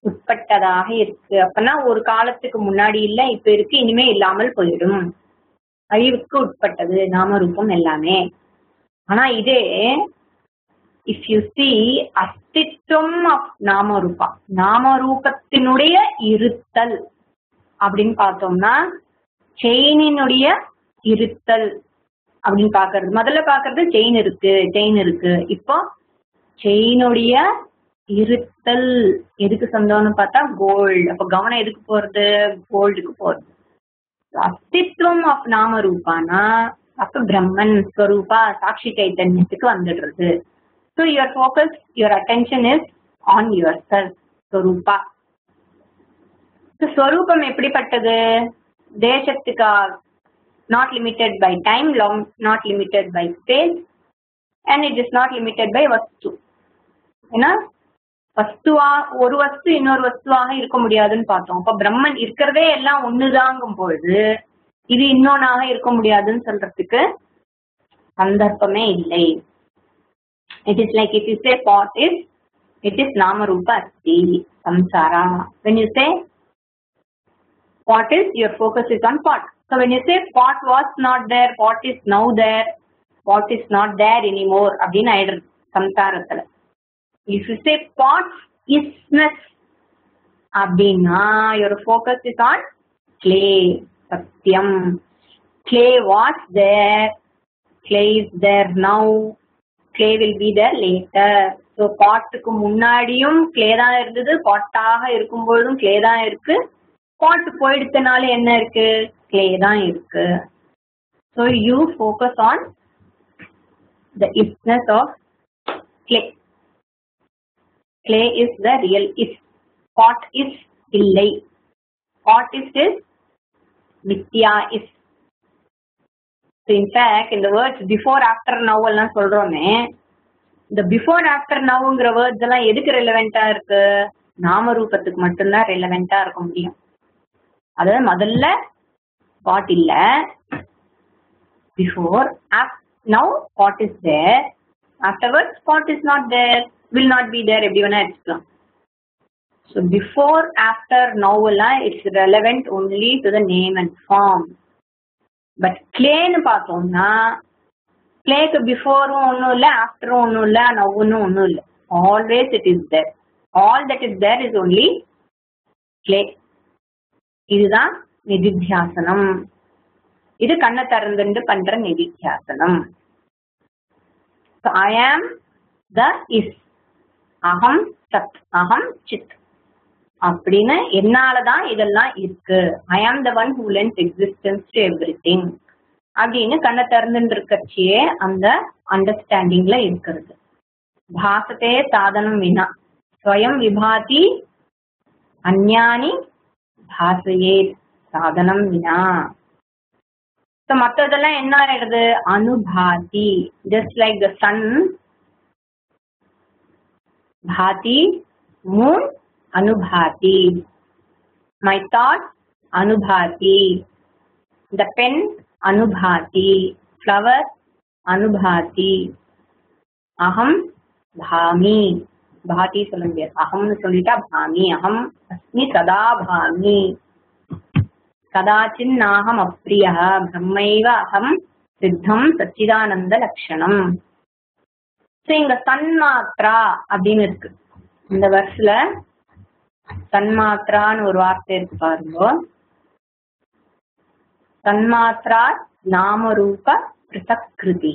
உட்பட்டதாக இருக்கு. அப்பனா ஒரு காலத்துக்கு முன்னாடி இல்ல, இப்ப இருக்கு, இனிமே இல்லாமல் போயிடும். அறிவுக்கு உட்பட்டது நாமரூபம் எல்லாமே. ஆனா இதே இஃப் யூ சி அஸ்தித்வம் ஆஃப் நாமரூபா, நாமரூபத்தினுடைய இருத்தல் அப்படின்னு பார்த்தோம்னா செயினுடைய இருத்தல் அப்படின்னு பாக்குறது. முதல்ல பாக்குறது செயின் இருக்கு, செயின் இருக்கு. இப்போ செயினுடைய இருத்தல் எதுக்கு சொந்தம்னு பார்த்தா கோல்டு. அப்ப கவனம் எதுக்கு போறது? கோல்டுக்கு போறது. அஸ்தித்வம் ஆஃப் நாம ரூபானா அப்ப பிரம்மன் ஸ்வரூபா சாட்சி சைத்தன்யத்துக்கு வந்துடுறது. So your focus, your attention is on yourself, ஸ்வரூபா. So ஸ்வரூபம் எப்படிப்பட்டது? தேசத்துக்கா, not limited by time, not limited by space, and it is not limited by vastu. ஏன்னா வஸ்துவா ஒரு வஸ்து இன்னொரு வஸ்துவாக இருக்க முடியாதுன்னு பார்த்தோம். அப்ப பிரம்மன் இருக்கிறதே எல்லாம் ஒண்ணுதாங்கும் பொழுது இது இன்னொன்னாக இருக்க முடியாதுன்னு சொல்றதுக்கு சந்தர்ப்பமே இல்லை. It is like if you say pot is it is நாமரூப அஸ்தி சம்சாரா. When you say pot is your focus is on pot. So when you say pot was not there, pot is now there, pot is not there anymore அப்படின்னு ஆயிடுறது சம்சாரத்துல. If you say pot isness abina, your focus is on clay. Satyam, clay was there, clay is there now, clay will be there later. So potக்கு முன்னாடியும் clay தான் இருந்தது, potaக இருக்கும்போதும் clay தான் இருக்கு, pot போயிடுதனால என்ன இருக்கு? clay தான் இருக்கு. So you focus on the isness of clay. Clay is the real is, pot is illai, pot is mithya is. So in fact in the words before after now alla solrome, the before after now ngra words alla edhukku relevant ah irukku? Naama roopathukku mattum da relevant ah irukka mudiyum. Adha madalla pot illa, before now pot is there, afterwards pot is not there, will not be there, everyone has come. So before after now la it's relevant only to the name and form. But clay nu paathona clay ku before onnu illa, after onnu illa, now onnu illa, always it is there. All that is there is only clay. Idha nididhyasanam, idu kanna tharundu pandra nididhyasanam. So I am the is, அகம் சத், அகம் சித் அப்படின்னு என்னாலதான் இதெல்லாம் இருக்கு. I am the one who lends existence to everything அப்படின்னு கண்ணை திறந்துட்டு இருக்கச்சியே அந்த அண்டர்ஸ்டாண்டிங்ல இருக்கிறது. பாசத்தே சாதனம் வினா ஸ்வயம் விபாதி அந்யானி பாசையே சாதனம் வினா. மற்றதெல்லாம் என்ன ஆயிடுது? அனுபாதி. Just like the sun bhati, moon anubhati, my thought anubhati, the pen anubhati, flower anubhati, aham பாமி பாட்டி சொல்ல முடியாது. அகம்னு சொல்லிட்டா பாமி, அகம் அஸ்மி சதா பாமி. கதாச்சின் நாகம் அப்ரிய பிரம்மைவ அகம் சித்தம் சச்சிதானந்த லட்சணம். இங்க தன்மாத்ரா அப்படின்னு இருக்கு. இந்த வர்ஸ்ல தன்மாத்ரான்னு ஒரு வார்த்தை இருக்கு பாருங்க. தன்மாத்ரா நாமரூப பிருதக்ருதி,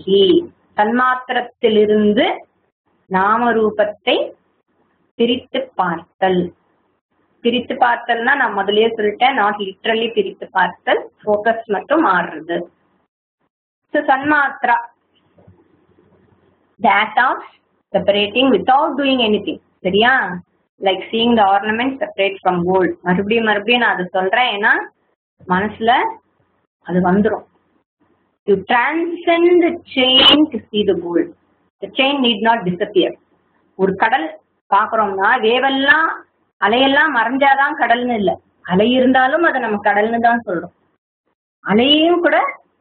தன்மாத்திரத்திலிருந்து நாமரூபத்தை பிரித்து பார்த்தல். பிரித்து பார்த்தல்னா நான் முதலே சொல்லிட்டேன், நாட் லிட்ரலி பிரித்து பார்த்தல், போக்கஸ் மட்டும் மாறுறது. So sanmatra, the act of separating without doing anything. சரியா? Like seeing the ornament separate from gold. மறுபடியும் நான் அதை சொல்றேன், ஏன்னா மனசுல அது வந்துடும். You transcend the chain to see the gold. The chain need not disappear. ஒரு கடல் பாக்குறோம்னா வேவெல்லாம் அலையெல்லாம் மறைஞ்சாதான் கடல்னு இல்லை, அலை இருந்தாலும் அதை நம்ம கடல்னு தான் சொல்றோம். அலையும் கூட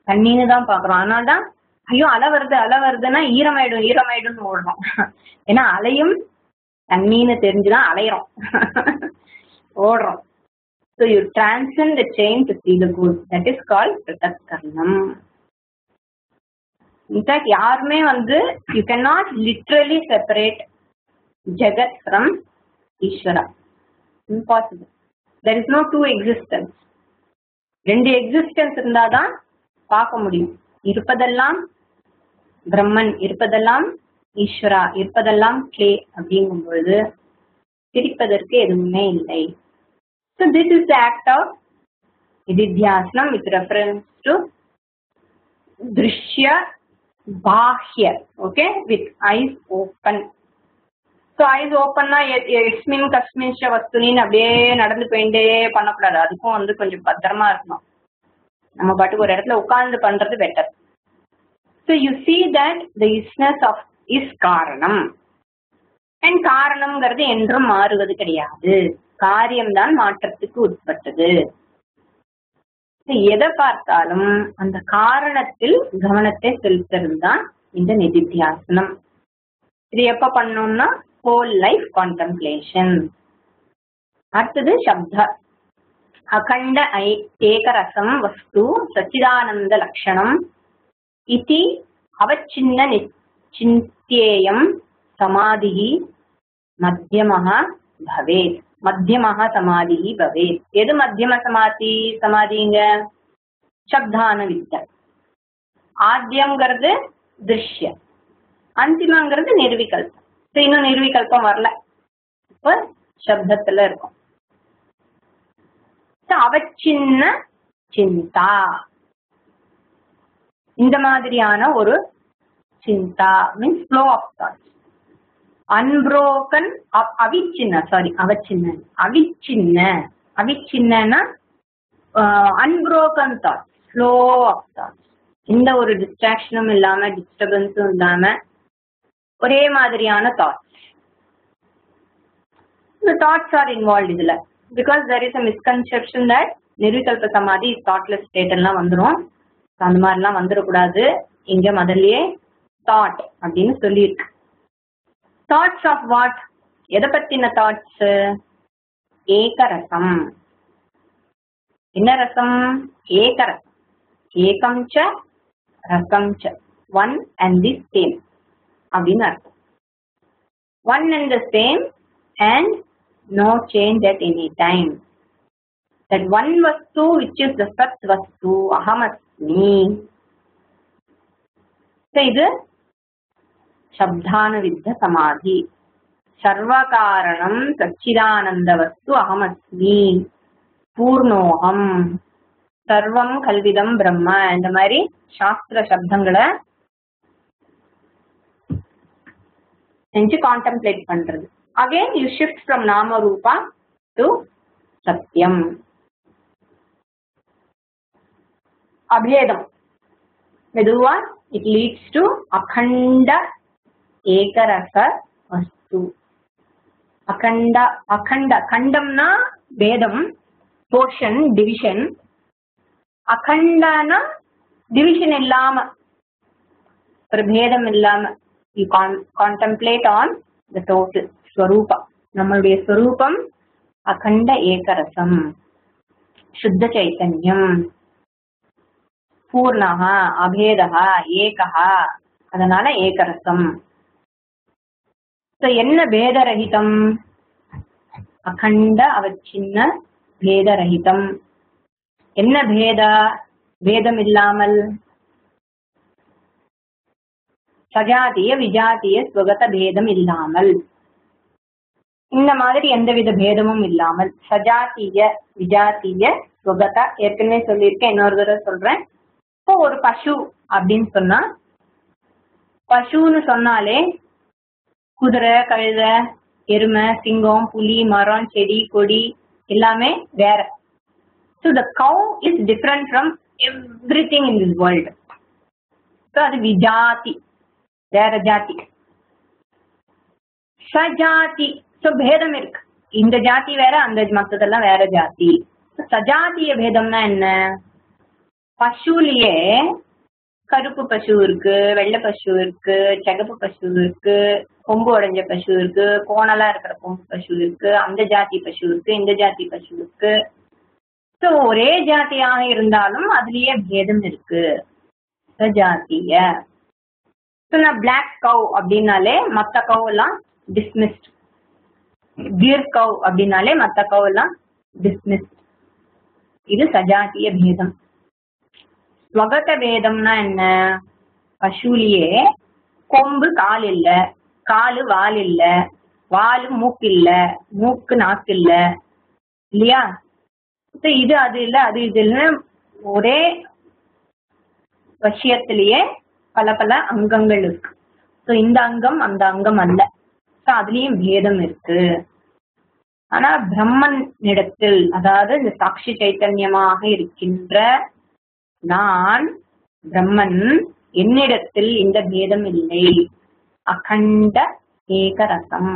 தண்ணின்னு தான் பாக்குறோம். அதனால்தான் ஐயோ அலை வருது அலை வருதுன்னா ஈரமாயிடும் ஈரமாயிடும்னு ஓடுறோம். ஏன்னா அலையும் தண்ணின்னு தெரிஞ்சுதான் அலையிறோம் ஓடுறோம். So you transcend the chain to see the goal. That is called pratakaranam. In fact, யாருமே you cannot literally separate jagat from Ishvara. Impossible. There is no two existence. ரெண்டு எக்ஸிஸ்டன்ஸ் இருந்தாதான் பார்க்க முடியும். இருப்பதெல்லாம் பிரம்மன், இருப்பதெல்லாம் ஈஸ்வரா, இருப்பதெல்லாம் கிளே அப்படிங்கும் பொழுது பிரிப்பதற்கு எதுவுமே இல்லை. So this is the act of nididhyasana with reference to drishya bahya, okay, with eyes open. So eyes open na yasmin kasmincha vastunin அப்படியே நடந்து போயிட்டே பண்ணக்கூடாது. அதுக்கும் கொஞ்சம் பத்திரமா இருக்கணும். நம்ம பாட்டுக்கு ஒரு இடத்துல உட்கார்ந்து பண்றது better. So you see that the isness of is காரணம், and காரணம்ங்கிறது என்றும் மாறுவது கிடையாது, காரியம்தான் மாற்றத்துக்கு உட்பட்டது. எதை பார்த்தாலும் அந்த காரணத்தில் கவனத்தை செலுத்துறதுதான் இந்த நிதித்தியாசனம். இது எப்ப பண்ணோம்னா ஹோல் லைஃப் கான்டெம்ப்ளேஷன். அடுத்தது சப்த அகண்ட ஏகரசம் வஸ்து சச்சிதானந்த லட்சணம் இதி அவச்சின்ன நிச்சிந்தேயம் சமாதி மத்தியமஹ பவேத். மத்தியமஹ சமாதி பவேத். எது மத்தியம சமாதி? சமாதிங்க சப்தான வித்த. ஆத்யம்ங்கிறது திருஷ்ய, அந்திமங்கிறது நிர்விகல்பம். இன்னும் நிர்விகல்பம் வரல, இப்ப சப்தத்துல இருக்கும். அவச்சின்ன சிந்தா, இந்த மாதிரியான ஒரு சிந்தா means flow of thoughts. Unbroken அவிச்சின்ன, சாரி அவச்சின்ன அவிச்சின்ன, அவிச்சின்னா unbroken thoughts, flow of thoughts. எந்த ஒரு டிஸ்ட்ராக்ஷனும் இல்லாம டிஸ்டர்பன்ஸும் இல்லாம ஒரே மாதிரியான தாட்ஸ். இந்த தாட்ஸ் ஆர் இன்வால்வ் இதுல. Because there is a misconception that nirvikalpa samadhi is thoughtless state எல்லாம் வந்துரும். அந்த மாதிரிலாம் வந்துடக்கூடாது. இங்க முதல்லயே thought அப்படின்னு சொல்லியிருக்கு. Thoughts of what? எதை பத்தின thoughts? ஏகரசம். என்ன ரசம்? ஏகரசம். ஏகம் ச ரசம் ச, one and the same அப்படின்னு அர்த்தம். One and the same and no change at any time. That one vastu which is the Sat vastu, ahamasmi. So idu shabdhana viddha samadhi. Sarva karanam sachidananda vastu ahamasmi. Purnoham. Sarvam kalvidam brahma. And the mari shastra shabdangala enju contemplate pandrathu. Again you shift from nama roopa to satyam. Abhedam meduva, it leads to akhanda ekarasa vastu. Akhanda, akhanda khandamna vedam, portion division, akhandana division illama, prabhedam illama, you contemplate on the total swarupa. நம்மளுடைய ஸ்வரூபம் அகண்ட ஏகரசம் சுத்த சைத்தன்யம் பூர்ணஹ அபேதஹ ஏகஹ, அதனால ஏகரசம். என்ன பேதரஹிதம்? அகண்ட அவச்சின்ன பேதரஹிதம். என்ன பேதம் இல்லாமல்? சஜாத்திய விஜாத்திய ஸ்வகத பேதம் இல்லாமல், இந்த மாதிரி எந்தவித பேதமும் இல்லாமல். சஜாத்திய விஜாத்திய ஸ்வகத ஏற்கனவே சொல்லியிருக்கேன், இன்னொரு தடவை சொல்றேன். இப்போ ஒரு பசு அப்படின்னு சொன்னா, பசுன்னு சொன்னாலே குதிரை கழுதை எருமை சிங்கம் புலி மரம் செடி கொடி எல்லாமே வேற. So the cow is different from everything in this world. So அது விஜாதி, வேற ஜாதி. சஜாதி, so பேதம் இருக்கு, இந்த ஜாதி வேற அந்த மற்றதெல்லாம் வேற ஜாதி. சஜாத்திய பேதம்னா என்ன? பசுலயே கருப்பு பசு இருக்கு, வெள்ளை பசு இருக்கு, சிகப்பு பசு இருக்கு, கொம்பு உடைஞ்ச பசு இருக்கு, கோணலா இருக்கிற கொம்பு பசு இருக்கு, அந்த ஜாதி பசு இருக்கு, இந்த ஜாதி பசு இருக்கு. ஸோ ஒரே ஜாதியாக இருந்தாலும் அதுலயே பேதம் இருக்கு, சஜாத்திய. பிளாக் கவ் அப்படின்னாலே மத்த கவ் எல்லாம் டிஸ்மிஸ்ட், கீர் கவ் அப்படின்னாலே மத்த கவ் எல்லாம் டிஸ்மிஸ்ட். இது சஜாத்திய பேதம். ஸ்வகத பேதம்னா என்ன? பசுலயே கொம்பு கால் இல்ல, காலு வால் இல்ல, வாலு மூக்கு இல்ல, மூக்கு நாக்கு இல்ல, இல்லையா? இது அது இல்ல அது இதுன்னு ஒரே விஷயத்திலேயே பல பல அங்கங்கள் இருக்கு. ஸோ இந்த அங்கம் அந்த அங்கம் அல்ல, ஸோ அதுலயும் பேதம் இருக்கு. ஆனா பிரம்மன் இடத்தில், அதாவது இந்த சாட்சி சைத்தன்யமாக இருக்கின்ற நான் பிரம்மன் என்னிடத்தில் இந்த பேதம் இல்லை. அகண்ட ஏகரசம்,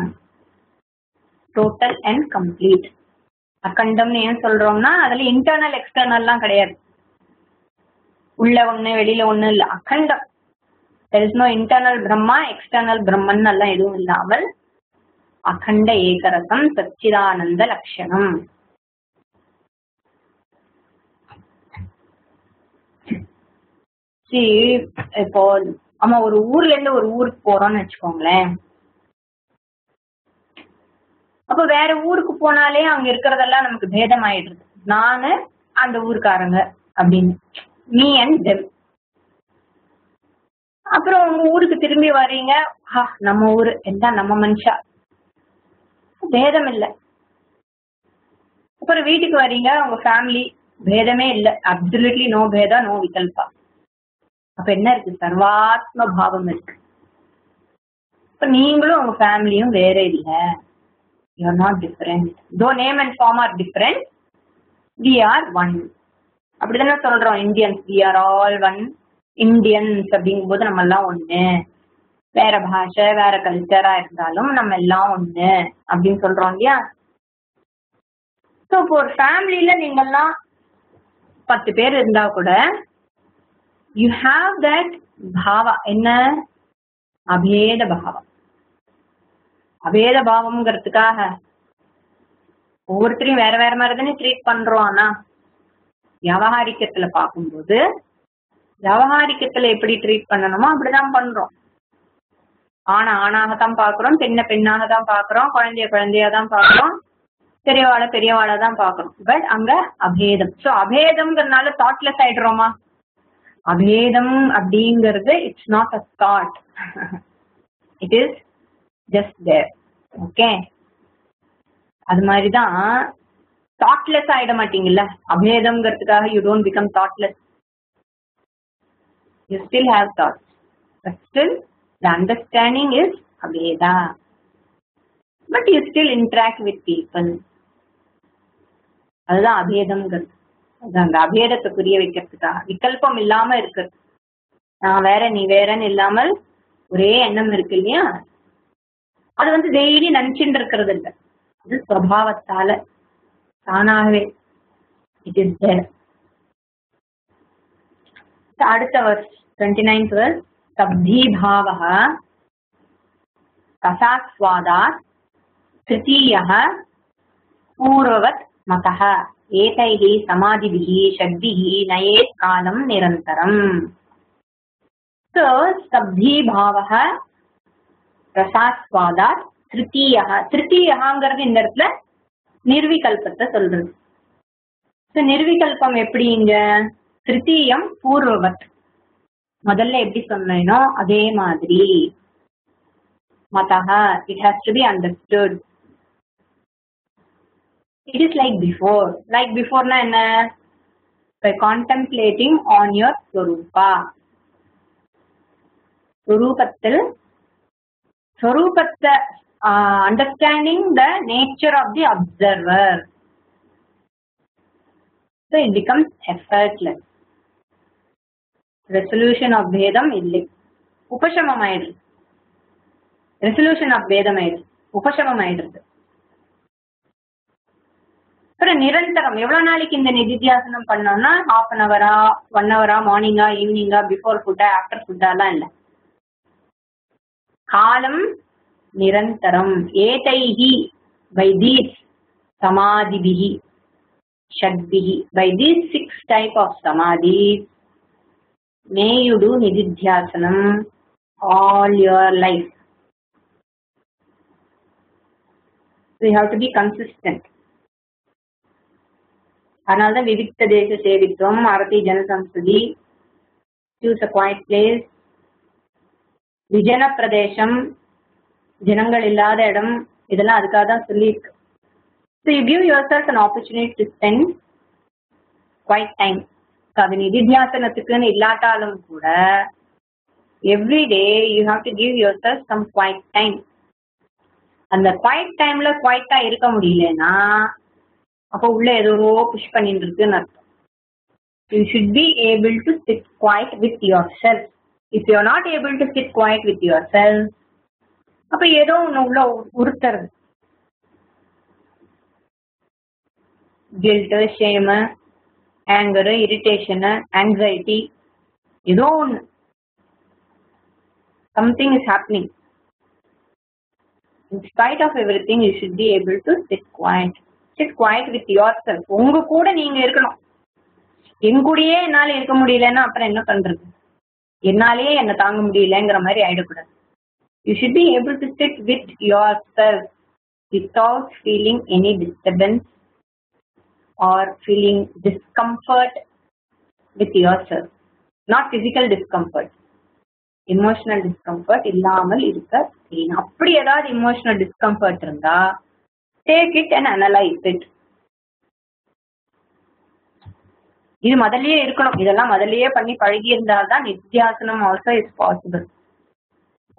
டோட்டல் அண்ட் கம்ப்ளீட். அகண்டம்னு ஏன் சொல்றோம்னா அதுல இன்டர்னல் எக்ஸ்டர்னல் எல்லாம் கிடையாது, உள்ள ஒண்ணு வெளியில ஒண்ணு இல்ல, அகண்டம். there is no internal brahma, external brahman எல்லாம் எதுவும் இல்லாமல் அகண்ட ஏகரசம் சச்சிதானந்த லட்சணம். சரி, இப்போ ஆமா ஒரு ஊர்ல இருந்து ஒரு ஊருக்கு போறோம்னு வச்சுக்கோங்களேன். அப்ப வேற ஊருக்கு போனாலே அங்க இருக்கிறதெல்லாம் நமக்கு பேதம் ஆயிடுது. நானு அந்த ஊருக்காரங்க அப்படின்னு, me and them. அப்புறம் உங்க ஊருக்கு திரும்பி வரீங்க, நம்ம ஊரு என்ன, நம்ம மனுஷா, பேதம் இல்லை. அப்புறம் வீட்டுக்கு வரீங்க, உங்க ஃபேமிலி, பேதமே இல்லை, அப்சல்யூட்லி நோ பேதா நோ விகல்பா. அப்ப என்ன இருக்கு? சர்வாத்ம பாவம் இருக்கு. இப்ப நீங்களும் உங்க ஃபேமிலியும் வேற இல்லை, you are not different, though name and form are different, we are one. அப்படிதானே சொல்றோம், Indians, we are all one. Indians அப்படிங்கும் போது நம்ம எல்லாம் ஒண்ணு, வேற பாஷை வேற கல்ச்சரா இருந்தாலும் நம்ம எல்லாம் ஒண்ணு அப்படின்னு சொல்றோம், இல்லையா? ஸோ இப்போ ஒரு ஃபேமிலியில நீங்கெல்லாம் 10 பேர் இருந்தா கூட you have that பாவா. என்ன அபேத பாவம்? அபேத பாவம்ங்கிறதுக்காக ஒவ்வொருத்தரையும் வேற வேற மாதிரி தானே ட்ரீட் பண்றோம். ஆனா வியாபாரிகத்துல பார்க்கும்போது, வியாபாரிகத்துல எப்படி ட்ரீட் பண்ணணுமோ அப்படிதான் பண்றோம். ஆனா ஆணாகத்தான் பாக்குறோம், பெண்ணை பெண்ணாகத்தான் பாக்குறோம், குழந்தைய குழந்தையாதான் பாக்குறோம், பெரியவாளை பெரியவாளாதான் பாக்குறோம். பட் அங்க அபேதம். சோ அபேதம்ங்கிறதுனால தாட்லெஸ் ஆயிடுறோமா? அபேதம் அப்படிங்கிறது it's not a thought, it is just there. okay, அது மாதிரி தான் தாட்லெஸ் ஆயிட மாட்டீங்கல்ல அபேதம்ங்கிறதுக்காக. you don't become thoughtless, you still have thoughts, but still the understanding is abheda, but you still interact with people. அதுதான் அபேதம்ங்கிறது. அந்த அபேதத்தை புரிய வைக்கிறதுக்காக, விகல்பம் இல்லாம இருக்கிறது, நான் வேற நீ வேறன்னு இல்லாமல் ஒரே எண்ணம் இருக்கு, இல்லையா? அது டெய்லி நினைச்சுட்டு இருக்கிறது இல்லை, அது ஸ்வபாவத்தால தானாகவே இட் இஸ் தேர். அடுத்த 29th verse, சப்தி பாவஹ தசாத்வாதாத் திருத்தீயஹ பூர்வவத் மதஹ ஏதைஹி சமாதிபிஹி ஷத்பிஹி நயேத் காலம் நிரந்தரம். So, சப்தி பாவஹ ரசாத்வாதாத் திருத்தீயஹ. திருத்தீயஹங்கிறது இந்த இடத்துல நிர்விகல்பத்தை சொல்றது. So, நிர்விகல்பம் எப்படிங்க? திருத்தீயம் பூர்வவத், முதல்ல எப்படி சொன்னோ அதே மாதிரி. மதஹ, it has to be understood. It is like before. Like before na enna, by contemplating on your swarupa. Swarupathil, swarupatha understanding the nature of the observer, so it becomes effortless. Resolution of vedam ille upashamam aidru. Resolution of vedam aidru upashamam aidru. அப்புறம் நிரந்தரம். எவ்வளவு நாளைக்கு இந்த நிதித்தியாசனம் பண்ணோம்னா, half an அவரா, one ஹவரா, மார்னிங்கா, ஈவினிங்கா, பிஃபோர் ஃபுட்டா, ஆஃப்டர் ஃபுட்டாலாம் இல்லை. காலம் நிரந்தரம். ஏதைஹி பை தீஸ் சமாதிபிஹி ஷத்பிஹி, by these six type of சமாதி மே யூ டூ நிதித்தியாசனம் all your life. You have to be consistent. அதனால்தான் விவிக்த தேச சேவித்துவம், அரதி ஜனசம்ஸ்தி, சூஸ் அ குவாய்ட் பிளேஸ், விஜன பிரதேசம், ஜனங்கள் இல்லாத இடம், இதெல்லாம் அதுக்காக தான் சொல்லியிருக்கு. So you give yourself an opportunity to spend quiet time. So அது நிதித்தியாசனத்துக்குன்னு இல்லாட்டாலும் கூட every day you have to give yourself some quiet time. அந்த குவாய்ட் டைம்ல குவாய்ட்டா இருக்க முடியலன்னா அப்போ உள்ள ஏதோ புஷ் பண்ணிட்டு இருக்குன்னு அர்த்தம். You should be able to sit quiet with yourself. If you are not able to sit quiet with yourself, அப்ப ஏதோ உன்னை உள்ள உறுத்துறது. guilt, shame, anger, irritation, anxiety, ஏதோ ஒன்று, something is happening. In spite of everything, you should be able to sit quiet. Sit quiet with yourself. உங்க கூட நீங்க இருக்கணும். என் கூடயே என்னால இருக்க முடியலன்னா அப்புறம் என்ன பண்றது, என்னாலேயே என்ன தாங்க முடியலங்கிற மாதிரி ஆயிடக்கூடாது. You should be able to sit with yourself without feeling any disturbance or feeling discomfort with yourself. Not physical discomfort, emotional discomfort இல்லாமல் இருக்க தெரியணும். அப்படி ஏதாவது emotional discomfort இருந்தா take it and analyze it. இது முதல்லயே இருக்கணும். இதெல்லாம் முதல்லயே பண்ணி பழகி இருந்தால்தான் நித்யாசனம் also is possible.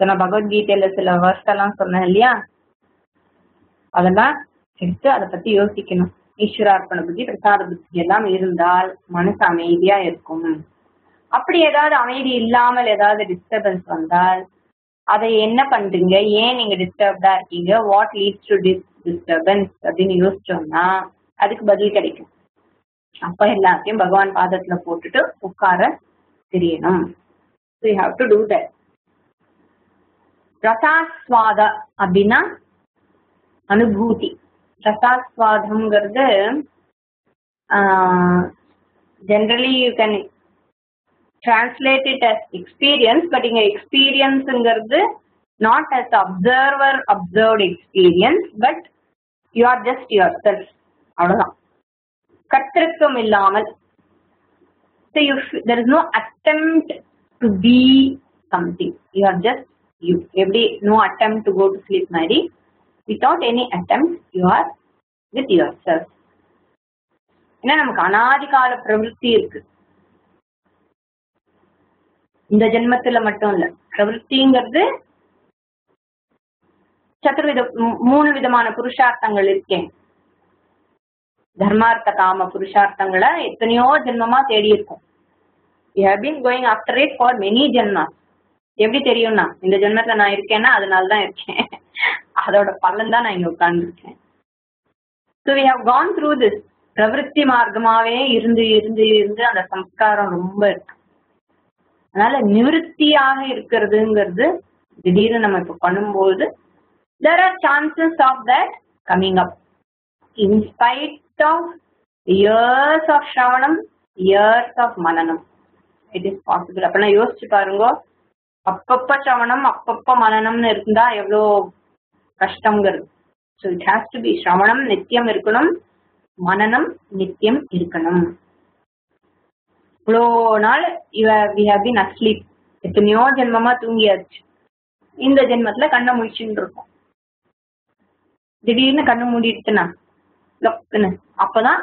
சொன்ன பகவத்கீதையில சில வர்ஸ் எல்லாம் சொன்னேன் இல்லையா, அதெல்லாம் எடுத்து அதை பத்தி யோசிக்கணும். ஈஸ்வரார்ப்பண புத்தி, பிரசாத புத்தி எல்லாம் இருந்தால் மனசு அமைதியா இருக்கும். அப்படி ஏதாவது அமைதி இல்லாமல் ஏதாவது டிஸ்டர்பன்ஸ் வந்தால் அதை என்ன பண்றீங்க, ஏன் நீங்க டிஸ்டர்ப்டா இருக்கீங்க, வாட் லீட்ஸ் டு டிஸ்டர்பன்ஸ் அப்படின்னு யோசிச்சோம்னா அதுக்கு பதில் கிடைக்கும். அப்ப எல்லாத்தையும் பகவான் பாதத்துல போட்டுட்டு உட்கார தெரியணும். So you have to do that. ரசாஸ்வாத அப்படின்னா அனுபூதி. ரசாஸ்வாதம்ங்கிறது generally you can translate it as experience, but in experience engardu not as observer observed experience, but you are just yourself. Avladha kartrithvam illamal. So you, there is no attempt to be something, you are just you. Every no attempt to go to sleep mari, without any attempt you are with yourself. Enna namak anadikala pravritti irukku. இந்த ஜென்மத்துல மட்டும் இல்ல, பிரவருத்திங்கிறது சதுர்வித மூணு விதமான புருஷார்த்தங்கள் இருக்கேன். தர்மார்த்த காம புருஷார்த்தங்களை எத்தனையோ ஜென்மமா தேடி இருக்கும். You have been going after it for many ஜென்மா. எப்படி தெரியும்னா, இந்த ஜென்மத்துல நான் இருக்கேன்னா அதனாலதான் இருக்கேன், அதோட பலன் தான் நான் இங்க உட்கார்ந்துருக்கேன். So we have gone through this. பிரவருத்தி மார்க்கமாவே இருந்து இருந்து இருந்து அந்த சம்ஸ்காரம் ரொம்ப இருக்கு. அதனால நிவர்த்தியாக இருக்கிறதுங்கிறது திடீர்னு நம்ம இப்ப பண்ணும்போது there are chances of that coming up. In spite of years of Shravanam, years of Mananam, it is possible. அப்ப நான் யோசிச்சு பாருங்க, அப்பப்ப Shravanam அப்பப்ப மனனம்னு இருந்தா எவ்வளோ கஷ்டங்கிறது. So it has to be Shravanam நித்தியம் இருக்கணும், மனனம் நித்தியம் இருக்கணும். இவ்வளோ நாள் we have been asleep, எத்தனையோ ஜென்மமா தூங்கியாச்சு. இந்த ஜென்மத்துல கண்ணை முடிச்சுட்டு இருக்கும், திடீர்னு கண்ணு மூடிடுச்சுன்னா லொக்குன்னு, அப்பதான்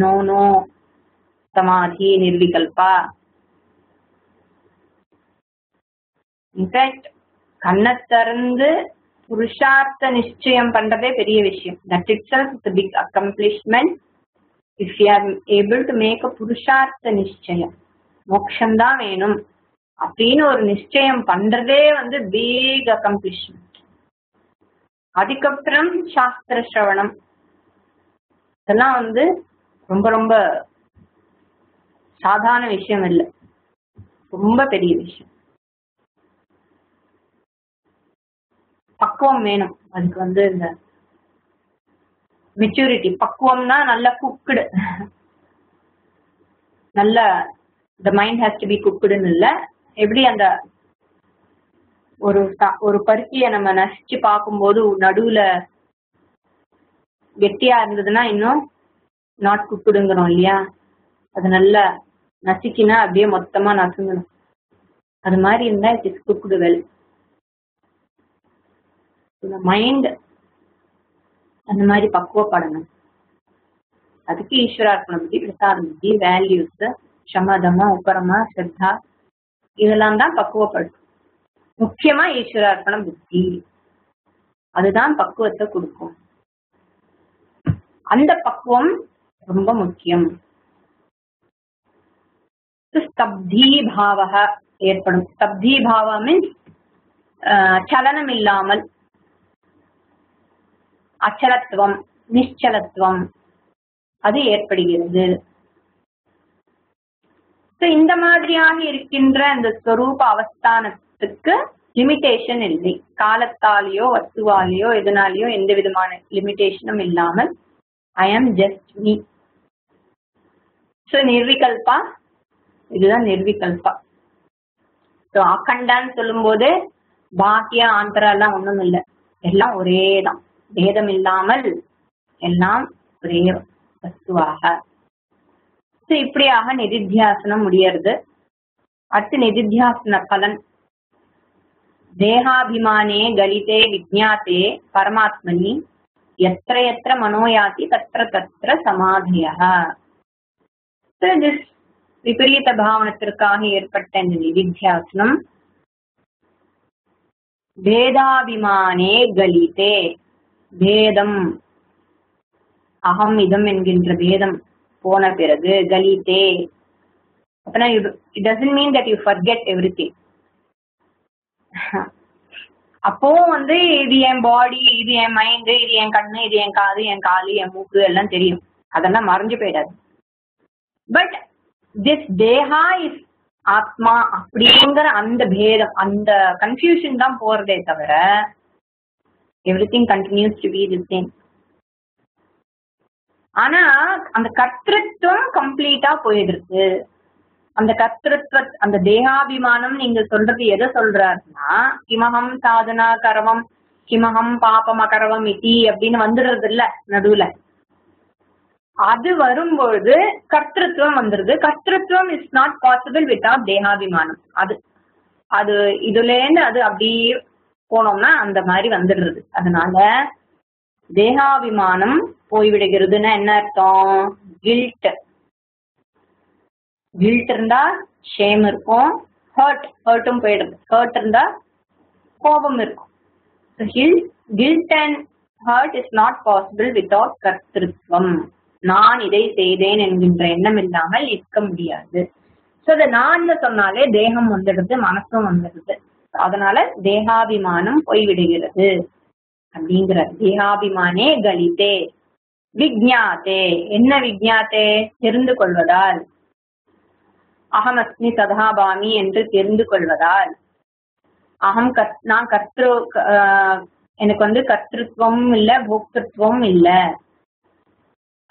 நோ நோ சமாதி நிர்விகல்பா. இன்ஃபேக்ட் கண்ணை திறந்து புருஷார்த்த நிச்சயம் பண்றதே பெரிய விஷயம். That itself is a big accomplishment. If you are able to make a புருஷார்த்த நிச்சயம், மோட்சம்தான் வேணும் அப்படின்னு ஒரு நிச்சயம் பண்றதே வந்து big accomplishment. அதுக்கப்புறம் சாஸ்திர சிரவணம், இதெல்லாம் வந்து ரொம்ப ரொம்ப சாதாரண விஷயம் இல்லை, ரொம்ப பெரிய விஷயம். பக்குவம் வேணும் அதுக்கு வந்து, இந்த மெச்சூரிட்டி. பக்குவம்னா நல்ல குக்குடு, நல்ல the mind has to be குக்குடுன்னு இல்லை. எப்படி அந்த ஒரு பருத்தியை நம்ம நசிச்சு பார்க்கும்போது நடுவுல கெட்டியா இருந்ததுன்னா இன்னும் நாட் குக்குடுங்கிறோம் இல்லையா, அது நல்லா நசிக்கினா அப்படியே மொத்தமா நசுங்கணும். அது மாதிரி இருந்தா it is cooked well. Mind அந்த மாதிரி பக்குவப்படணும். அதுக்கு ஈஸ்வரார்ப்பண புத்தி, பிரசாதம் புத்தி, வேல்யூஸ், சமாதமா, உபரமா, ஸ்ரத்தா, இதெல்லாம் தான் பக்குவப்படும். முக்கியமா ஈஸ்வரார்ப்பண புத்தி அதுதான் பக்குவத்தை கொடுக்கும். அந்த பக்குவம் ரொம்ப முக்கியம். ஸ்தப்தி பாவக ஏற்படும். ஸ்தப்தி பாவா மீன்ஸ் சலனம் இல்லாமல், அச்சலத்துவம், நிச்சலத்துவம் அது ஏற்படுகிறது. இந்த மாதிரியாக இருக்கின்ற அந்த ஸ்வரூப அவஸ்தானத்துக்கு லிமிட்டேஷன் இல்லை. காலத்தாலேயோ வஸ்துவாலேயோ எதனாலேயோ எந்த விதமான லிமிட்டேஷனும் இல்லாமல் ஐ ஆம் ஜஸ்ட் மீ. சோ நிர்விகல்பா, இதுதான் நிர்விகல்பா. சோ அகண்டான்னு சொல்லும் போது பாக்கிய ஆந்தரா எல்லாம் ஒண்ணும் இல்லை, எல்லாம் ஒரேதான், வேதம் இல்லாமல் எல்லாம் ஒரே வஸ்துவாக. இப்படியாக நிதித்தியாசனம் முடியறது. அடுத்து நிதித்தியாசன பலன். தேகாபிமானே கலிதே விஜ்ஞாத்தே பரமாத்மனி எத்திர எத்திர மனோயாதி தத்திர தத்திர சமாதியஹ. விபரீத பாவனத்திற்காக ஏற்பட்ட இந்த நிதித்தியாசனம் வேதாபிமானே கலிதே, வேதம் அகம் இதம் என்கின்ற வேதம் போன பிறகு கலிதே. அப்பனா it doesn't mean that you forget everything. அப்போ வந்து இது என் பாடி, இது என் மைண்டு, இது என் கண்ணு, இது என் காது, என் காலு, என் மூக்கு எல்லாம் தெரியும், அதெல்லாம் மறைஞ்சு போயிடாது. பட் திஸ் தேஹா இஸ் ஆத்மா அப்படிங்கிற அந்த பேதம், அந்த கன்ஃபியூஷன் தான் போறதே தவிர everything continues to be the same. ஆனா அந்த கர்த்திருவம் கம்ப்ளீட்டா போயிடுது. அந்த கர்த்திருவ அந்த தேகாபிமானம் நீங்க சொல்றது எதை சொல்றாருன்னா, கிமகம் சாதனா கரவம் கிமகம் பாபம கரவம் இட்டி அப்படின்னு வந்துடுறது இல்ல நடுவுல, அது வரும்பொழுது கர்த்திருவம் வந்துடுது. கர்த்திருவம் is not possible with of தேகாபிமானம். அது அது இதுலேன்னு அது அப்படி போனோம்னா அந்த மாதிரி வந்துடுறது. அதனால தேகாபிமானம் போய்விடுகிறதுன்னா என்ன அர்த்தம்? கில்ட், கில்ட் இருந்தா ஷேம் இருக்கும், ஹர்ட், ஹர்ட்டும் போயிடுது, ஹர்ட் இருந்தா கோபம் இருக்கும். Guilt and hurt is not possible without கர்த்திருவம். நான் இதை செய்தேன் என்கின்ற எண்ணம் இல்லாமல் இருக்க முடியாது. சோ அத நான் சொன்னாலே தேகம் வந்துடுது, மனசும் வந்துடுது. அதனால தேகாபிமானம் போய்விடுகிறது அப்படிங்கிற. தேகாபிமானே கலிதே விஜ்ஞாத்தே, என்ன விஜ்ஞாத்தே? தெரிந்து கொள்வதால், அகமஸ்மி சதாபாமி என்று தெரிந்து கொள்வதால், அகம் நான் கர்த்ரு எனக்கு கர்த்திருவம் இல்ல போக்திருவம் இல்ல,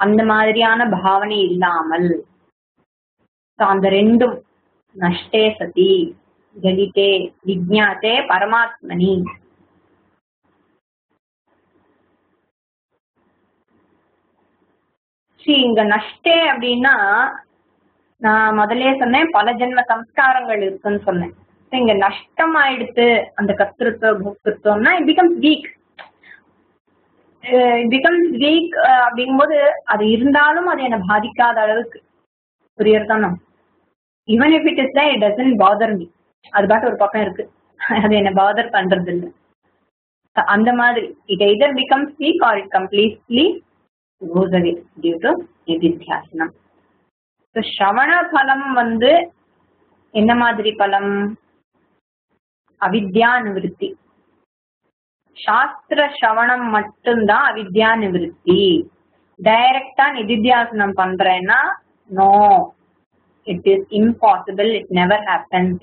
அந்த மாதிரியான பாவனை இல்லாமல் அந்த ரெண்டும் நஷ்டே சதி ஜலிதே விஜ்ஞாதே பரமாத்மனி. சரி, இங்க நஷ்டே அப்படின்னா நான் முதலே சொன்னேன் பல ஜென்ம சம்ஸ்காரங்கள் இருக்குன்னு சொன்னேன். இங்க நஷ்டம் ஆயிடுத்து அந்த கர்த்திருவ போக்திருவம்னா it becomes weak, it becomes weak. அப்படிங்கும்போது அது இருந்தாலும் அது என்னை பாதிக்காத அளவுக்கு புரியறதானோ, even if it is there it doesn't bother me, அது பாட்டு ஒரு பக்கம் இருக்கு, அது என்னை பாதர் பண்றது இல்லை. அந்த மாதிரி it either becomes weak or it completely goes away due to nididhyasana. So shravana phalam vandu enna madri phalam, avidya nivritti. Shastra shravanam mattumda avidya nivritti. Direct ah nididhyasana pandrena no, it is impossible, it never happens,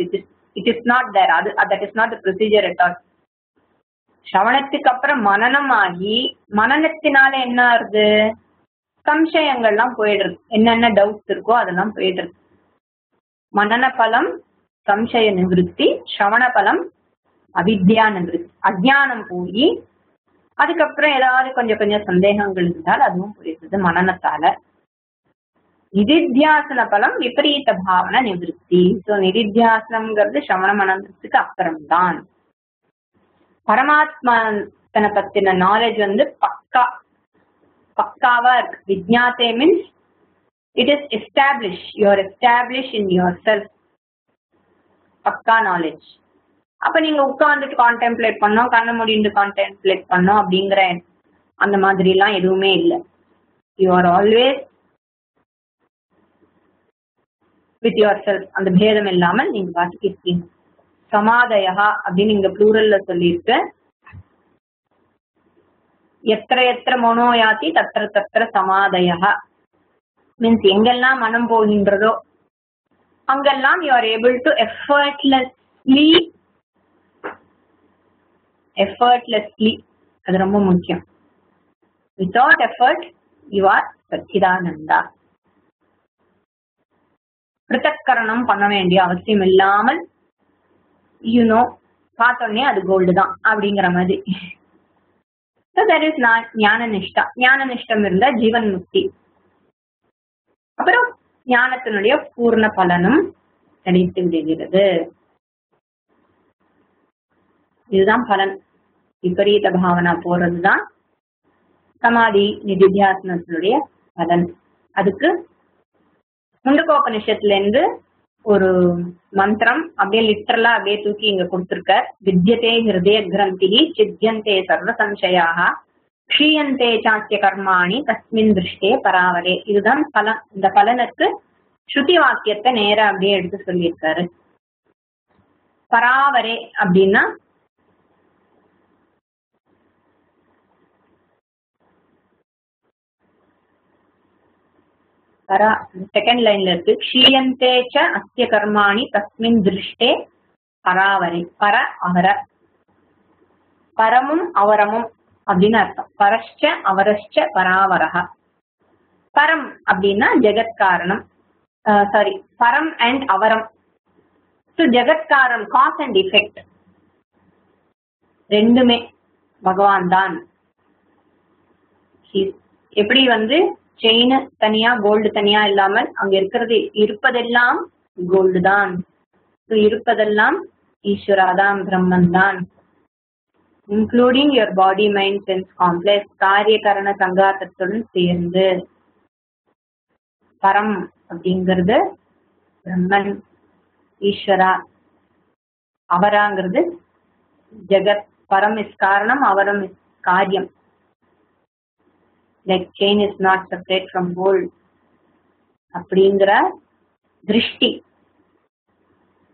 it is not there, that is not the procedure at all. ஷ்ரவணத்துக்கு அப்புறம் மனனம் ஆகி மனனத்தினால என்ன ஆகுது, சம்சயங்கள்லாம் போயிடுறது, என்னென்ன doubts இருக்கோ அதெல்லாம் போயிடுறது. மனன பலம் சம்சய நிவர்த்தி, ஷ்ரவண பலம் அவித்யா நிவர்த்தி, அஜ்ஞானம் போய் அதுக்கப்புறம் ஏதாவது கொஞ்சம் கொஞ்சம் சந்தேகங்கள் இருந்தால் அதுவும் போயிடுறது மனனத்தால. நிதித்தியாசன பலம் விபரீத பாவன நிவர்த்தி. ஸோ நிதித்தியாசனம்ங்கிறது ஷ்ரவண மனத்துக்கு அப்புறம்தான். பரமாத்மனை பத்தின நாலேஜ் வந்து பக்காவா இருக்கு. விஜ்ஞாதே means it is establish, your establish in yourself, பக்கா நாலேஜ். அப்ப நீங்க உட்காந்துட்டு கான்டெம்ப்ளேட் பண்ணோம், கண்ண மூடிட்டு கான்டெம்ப்ளேட் பண்ணோம் அப்படிங்கிற அந்த மாதிரி எல்லாம் எதுவுமே இல்லை. You are always with yourself, அந்த பேதம் இல்லாமல் நீங்க வாசிக்க இருக்கீங்க. சமாதயா அப்படின்னு இங்க ப்ளூரல்ல சொல்லியிருக்க, எத்திர எத்திர மனோயாத்தி தத்திர தத்திர சமாதயா மீன்ஸ் எங்கெல்லாம் மனம் போகின்றதோ அங்கெல்லாம் you are able to effortlessly, அது ரொம்ப முக்கியம். Without effort you are satchidananda. பிரதக்கரணம் பண்ண வேண்டிய அவசியம் இல்லாமல் யூனோ பார்த்தோன்னே அது கோல்டு தான் அப்படிங்கிற மாதிரி. ஞான நிஷ்டா, ஞான நிஷ்டம் இருந்தா ஜீவன் முக்தி. அப்புறம் ஞானத்தினுடைய பூர்ண பலனும் கிடைத்து விடுகிறது. இதுதான் பலன். விபரீத பாவனா போறதுதான் சமாதி நிதித்தியாசனத்தினுடைய பலன். அதுக்கு முண்டகோபனிஷத்துல இருந்து ஒரு மந்திரம் அப்படியே லிட்டரலா அப்படியே தூக்கி இங்க கொடுத்திருக்க, வித்யதே ஹிருதய கிரந்திஹி சித்யந்தே சர்வ சம்சயாஹ க்ஷீயந்தே சாத்ய கர்மாணி தஸ்மின் திருஷ்டே பராவரே. இதுதான் பலன். இந்த பலனுக்கு ஸ்ருதி வாக்கியத்தை நேர அப்படியே எடுத்து சொல்லியிருக்காரு. பராவரே அப்படின்னா செகண்ட் லைன்ல இருக்கு, க்ஷீயந்தே ச அஸ்ய கர்மாணி தஸ்மின் திருஷ்டே பராவரே. பர அவர, பரமும் அவரமும் அப்படின்னு அர்த்தம். பரஷ்ச அவரஷ்ச பராவரஹ. பரம் அப்படின்னா ஜெகத்காரணம், சாரி பரம் அண்ட் அவரம். ஸோ ஜெகத்காரணம் காஸ் அண்ட் இஃபெக்ட் ரெண்டுமே பகவான் தான். எப்படி வந்து செயின் தனியா கோல்டு தனியா இல்லாமல் அங்க இருக்கிறது இருப்பதெல்லாம் கோல்டு தான், இருப்பதெல்லாம் ஈஸ்வராதான் பிரம்மன் தான். Including your body mind sense complex காரிய கரண சங்காரத்துடன் சேர்ந்து. பரம் அப்படிங்கிறது பிரம்மன் ஈஸ்வரா, அவராங்கிறது ஜெகத். பரம் இஸ் காரணம், அவரம் இஸ் காரியம். Like chain is not separate from gold அப்படிங்கற திருஷ்டி.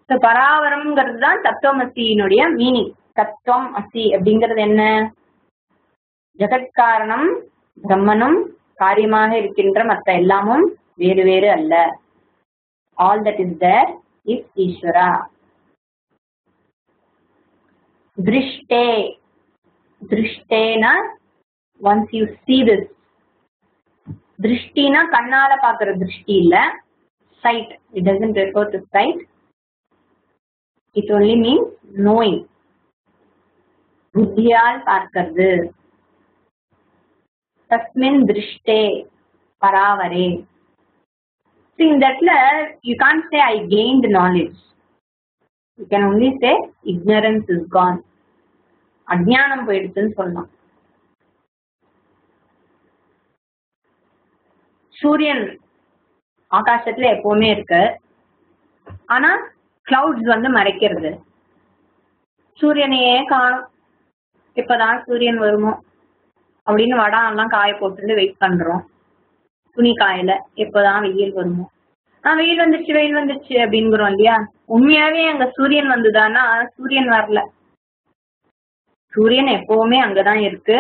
சோ பராவரம்ங்கிறது தான் தத்துவமசியினுடைய மீனிங். தத்துவம் அசி அப்படிங்கிறது என்ன, ஜெகத்காரணம் பிரம்மனும் காரியமாக இருக்கின்ற மற்ற எல்லாமும் வேறு வேறு அல்ல. All that is there is ஈஸ்வரா. திருஷ்டே Drishtena, once you see this. Drishtina kannala paakra drishti illa, sight. It doesn't refer to sight. It only means knowing. Buddhiyal paarkadhu. Tasmin drishte paravare. See, in that letter you can't say I gained knowledge. You can only say ignorance is gone. Ajnanam poiduchu nu sollaam. சூரியன் ஆகாசத்துல எப்பவுமே இருக்கு, ஆனா clouds வந்து மறைக்கிறது. சூரியனையே காணும், இப்பதான் சூரியன் வருமோ அப்படின்னு வடம் எல்லாம் காய போட்டு வெயிட் பண்றோம். துணி காயில எப்பதான் வெயில் வருமோ, வெயில் வந்துருச்சு வெயில் வந்துருச்சு அப்படிங்குறோம் இல்லையா? உண்மையாவே அங்க சூரியன் வந்துதான்னா சூரியன் வரல. சூரியன் எப்பவுமே அங்கதான் இருக்கு,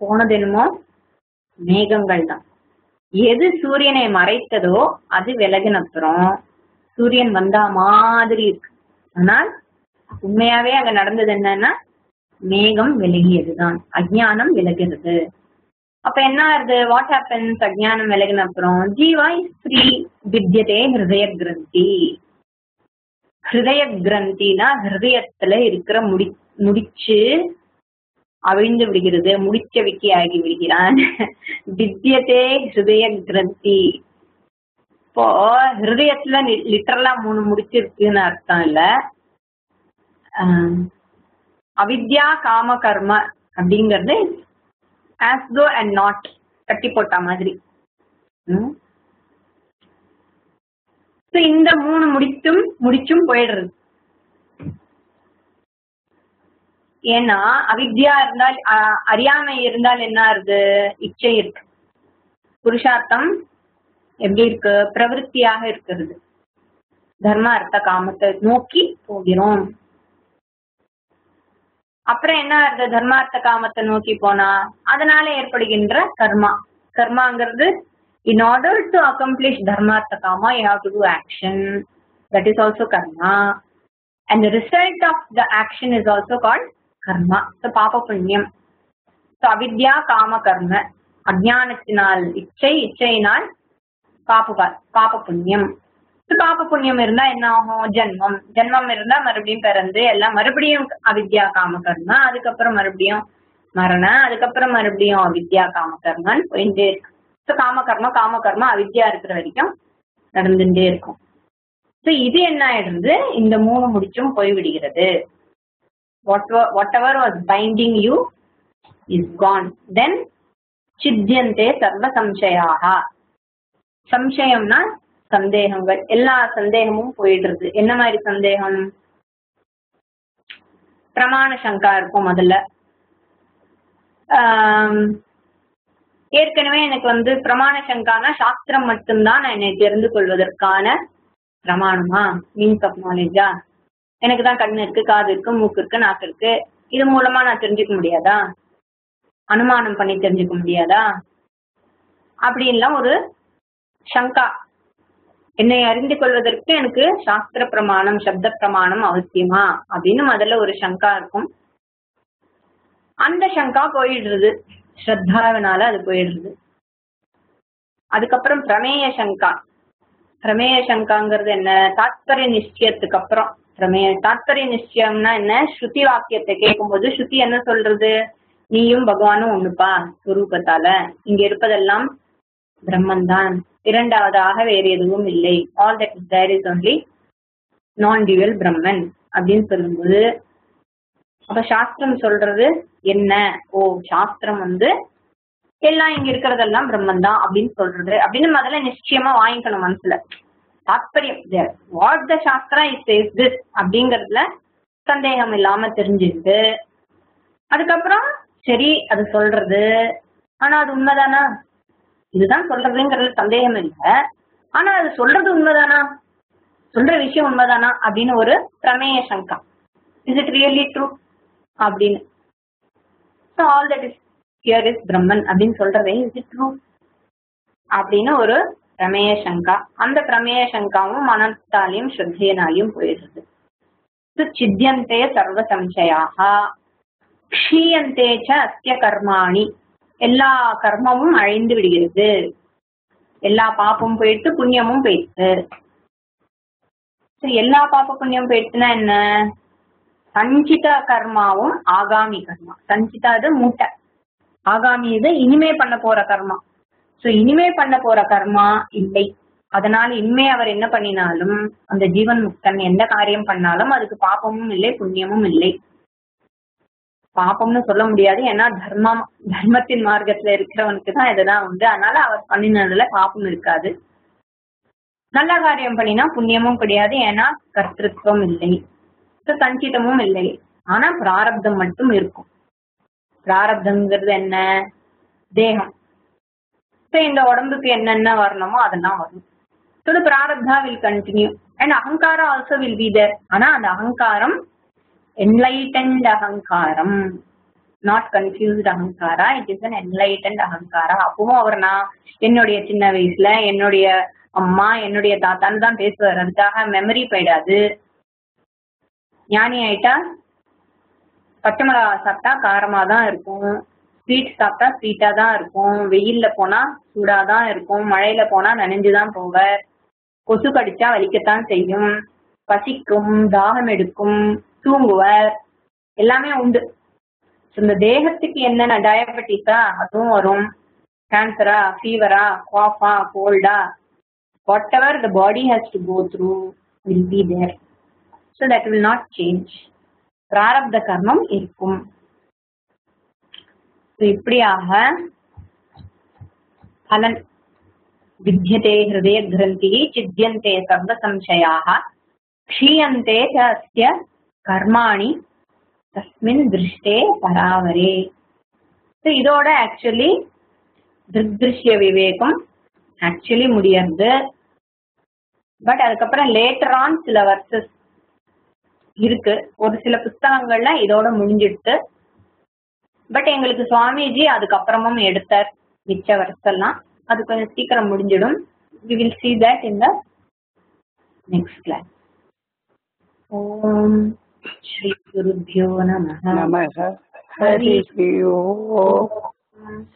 போனது என்னமோ மேகங்கள் தான். எது சூரியனை மறைத்ததோ அது விலகின அப்புறம் சூரியன் வந்தா மாதிரி இருக்கு. ஆனால் உண்மையாவே அங்க நடந்தது என்னன்னா மேகம் விலகியதுதான். அஜ்ஞானம் விலகிறது. அப்ப என்ன ஆகுது? What happens? அஜ்ஞானம் விலகின அப்புறம் ஜீவா ஸ்ரீ வித்யதே ஹிருதய கிரந்தி. ஹிருதய கிரந்தினா ஹிருதயத்துல இருக்கிற முடிச்சு அவிழ்ந்து விடுகிறது, முடிக்க விக்கி ஆகி விடுகிறான். வித்யதே ஹிருதய கிரந்தி. இப்போ ஹிருதயத்துல லிட்டரலா 3 முடிச்சு இருக்குன்னு அர்த்தம் இல்ல. அவித்யா காம கர்ம அப்படிங்கிறது ஆஸ் தோ அண்ட் நாட், கட்டி போட்ட மாதிரி. இந்த 3 முடிச்சும் போயிடுறது. ஏன்னா அவித்யா இருந்தால், அறியாமை இருந்தால் என்ன ஆகுது? இச்சை இருக்கு, புருஷார்த்தம் எப்படி இருக்கு? பிரவருத்தியாக இருக்கிறது. தர்ம அர்த்த காமத்தை நோக்கி போகிறோம். அப்புறம் என்ன ஆகுது? தர்மார்த்த காமத்தை நோக்கி போனா அதனால ஏற்படுகின்ற கர்மா. கர்மாங்கிறது in order to accomplish dharmaartha kama you have to do action, that is also karma, and the result of the action is also called karma. So பாப புண்ணியம். So அவித்யா காம கர்ம, அஞ்ஞானத்தினால் இச்சை, இச்சையினால் பாப புண்ணியம். So பாப புண்ணியம் இருந்தா என்ன ஆகும்? ஜென்மம். ஜென்மம் இருந்தா மறுபடியும் பிறந்து எல்லாம் மறுபடியும் அவித்யா காம கர்ம, அதுக்கப்புறம் மறுபடியும் மரண, அதுக்கப்புறம் மறுபடியும் அவித்யா காம கர்மன்னு போயிட்டே இருக்கு. So காம கர்ம காம கர்ம அவித்யா இருக்கிற வரைக்கும் நடந்துட்டே இருக்கும். So இது என்ன ஆயிடுது? இந்த 3 முடிச்சும் போய்விடுகிறது. Whatever was binding you is gone. Then சித்யந்தே சர்வ சம்சயாஹ. சம்சயம்னா சந்தேகங்கள், எல்லா சந்தேகமும் போயிடுறது. என்ன மாதிரி சந்தேகம்? பிரமாண சங்கா இருக்கும். முதல்ல ஏற்கனவே எனக்கு வந்து பிரமாண சங்கானா சாஸ்திரம் மட்டும்தான் நான் என்னை தெரிந்து கொள்வதற்கான பிரமாணமா, மீன்ஸ் ஆஃப் நாலேஜா? எனக்குதான் கண்ணு இருக்கு, காது இருக்கு, மூக்கு இருக்கு, நாக்கு இருக்கு, இது மூலமா நான் தெரிஞ்சுக்க முடியாதா? அனுமானம் பண்ணி தெரிஞ்சுக்க முடியாதா? அப்படின்லாம் ஒரு சங்கா. என்னை அறிந்து கொள்வதற்கு எனக்கு சாஸ்திர பிரமாணம், சப்த பிரமாணம் அவசியமா அப்படின்னு முதல்ல ஒரு சங்கா இருக்கும். அந்த சங்கா போயிடுறது, ஸ்ரத்தாவினால அது போயிடுறது. அதுக்கப்புறம் பிரமேய சங்கா. பிரமேய சங்காங்கிறது என்ன? தாத்பரிய நிச்சயத்துக்கு அப்புறம் பிரமேய. தாத்பரிய நிச்சயம்னா என்ன? ஸ்ருதி வாக்கியத்தை கேட்கும் போது ஸ்ருதி என்ன சொல்றது? நீயும் பகவானும் ஒண்ணுப்பா ஸ்வரூபத்தால, இங்க இருப்பதெல்லாம் பிரம்மந்தான், இரண்டாவதாக வேறு எதுவும் இல்லை, all that is there is only non dual பிரம்மன் அப்படின்னு சொல்லும்போது அப்ப சாஸ்திரம் சொல்றது என்ன? ஓ, சாஸ்திரம் வந்து எல்லாம் இங்க இருக்கிறதெல்லாம் பிரம்மன் தான் அப்படின்னு சொல்றது அப்படின்னு முதல்ல நிச்சயமா வாங்கிக்கணும் மனசுல. தாத்பரியம் what the shastra is says this அப்படிங்கறதுல சந்தேகம் இல்லாம தெரிஞ்சுட்டு அதுக்கப்புறம் சரி அது சொல்றது, ஆனா அது உண்மைதானா? இதுதான் சொல்றதுங்கிறதுல சந்தேகம் இல்லை, ஆனா அது சொல்றது உண்மைதானா? சொல்ற விஷயம் உண்மைதானா அப்படின்னு ஒரு பிரமேய சங்கா. இஸ் இட் ரியலி ட்ரூ அப்படின்னு. All that is here is பிரம்மன் அப்படின்னு சொல்றதே இஸ் இட் ட்ரூ அப்படின்னு ஒரு பிரமேய சங்கா. அந்த பிரமேய சங்காவும் மனத்தாலையும் ஸ்ரத்தையினாலையும் போயிடுறது. சித்தியந்தே சர்வ சம்சயாஹா. க்ஷீயந்தேச்ச அஸ்ய கர்மாணி, எல்லா கர்மமும் அழிந்து விடுகிறது, எல்லா பாப்பமும் போயிட்டு புண்ணியமும் போயிடுது. எல்லா பாப்ப புண்ணியம் போயிடுச்சுன்னா என்ன, சஞ்சித கர்மாவும் ஆகாமி கர்மா. சஞ்சிதா அது மூட்டை, ஆகாமி இது இனிமே பண்ண போற கர்மா. சோ இனிமே பண்ண போற கர்மா இல்லை. அதனால இனிமே அவர் என்ன பண்ணினாலும் அந்த ஜீவன் முக்தன் எந்த காரியம் பண்ணாலும் அதுக்கு பாப்பமும் இல்லை புண்ணியமும் இல்லை. பாப்பம்னு சொல்ல முடியாது, ஏன்னா தர்மத்தின் மார்க்கத்துல இருக்கிறவனுக்குதான் இதெல்லாம் உண்டு. அதனால அவர் பண்ணினதுல பாப்பம் இருக்காது. நல்ல காரியம் பண்ணினா புண்ணியமும் கிடையாது, ஏன்னா கர்த்திருவம் இல்லை, சஞ்சிதமும் இல்லை. ஆனா பிராரப்தம் மட்டும் இருக்கும். பிராரப்தம்ங்கிறது என்ன, தேகம். இந்த உடம்புக்கு என்னென்ன வரணுமோ அதெல்லாம் வரும். பிராரப்தா வில் கண்டினியூ அண்ட் அகங்காரம் ஆல்சோ வில் பி தேர். ஆனா அந்த அகங்காரம் enlightened ahankaram, not confused ahankara, it is an enlightened ahankara. அப்பவும் அவர் நான் என்னுடைய சின்ன வயசுல என்னுடைய அம்மா என்னுடைய தாத்தான்னு தான் பேசுவார், அதுக்காக மெமரி போயிடாது. ஞானி ஆயிட்டா பச்சை மிளகா சாப்பிட்டா காரமா தான் இருக்கும், ஸ்வீட் சாப்பிட்டா ஸ்வீட்டா தான் இருக்கும், வெயில்ல போனா சூடாதான் இருக்கும், மழையில போனா நனைஞ்சுதான் போவார், கொசு கடிச்சா வலிக்கத்தான் செய்யும், பசிக்கும், தாகம் எடுக்கும், தூங்குவார், எல்லாமே உண்டு. இந்த தேகத்துக்கு என்னென்ன, டயபெட்டிஸா அதுவும் வரும், கேன்சரா, ஃபீவரா, காஃபா, கோல்டா, whatever the body has to go through will be there. So that will not change. பிராரப்த கர்மம் இருக்கும். இப்படியாக பலன் வித்யதே ஹிருதய கிரந்தி, சித்யந்தே சர்வ சம்சயாக, க்ஷீயந்தே ச அஸ்ய கர்மாணி தஸ்மின் திருஷ்டே பராவரே. இதோட ஆக்சுவலி திருக் திருஷ்ய விவேகம் ஆக்சுவலி முடியறது. பட் அதுக்கப்புறம் லேட்டர் ஆன் சில வர்சஸ் இருக்கு, ஒரு சில புஸ்தகங்கள்ல இதோட முடிஞ்சிடுது. பட் எங்களுக்கு சுவாமிஜி அதுக்கப்புறமும் எடுத்தார் மிச்ச வர்செல்லாம், அது கொஞ்சம் சீக்கிரம் முடிஞ்சிடும். We will see that in the next class. ஓம் ஸ்ரீ குருப்யோ நமஹ. நமஹ. ஹரி ஓம்.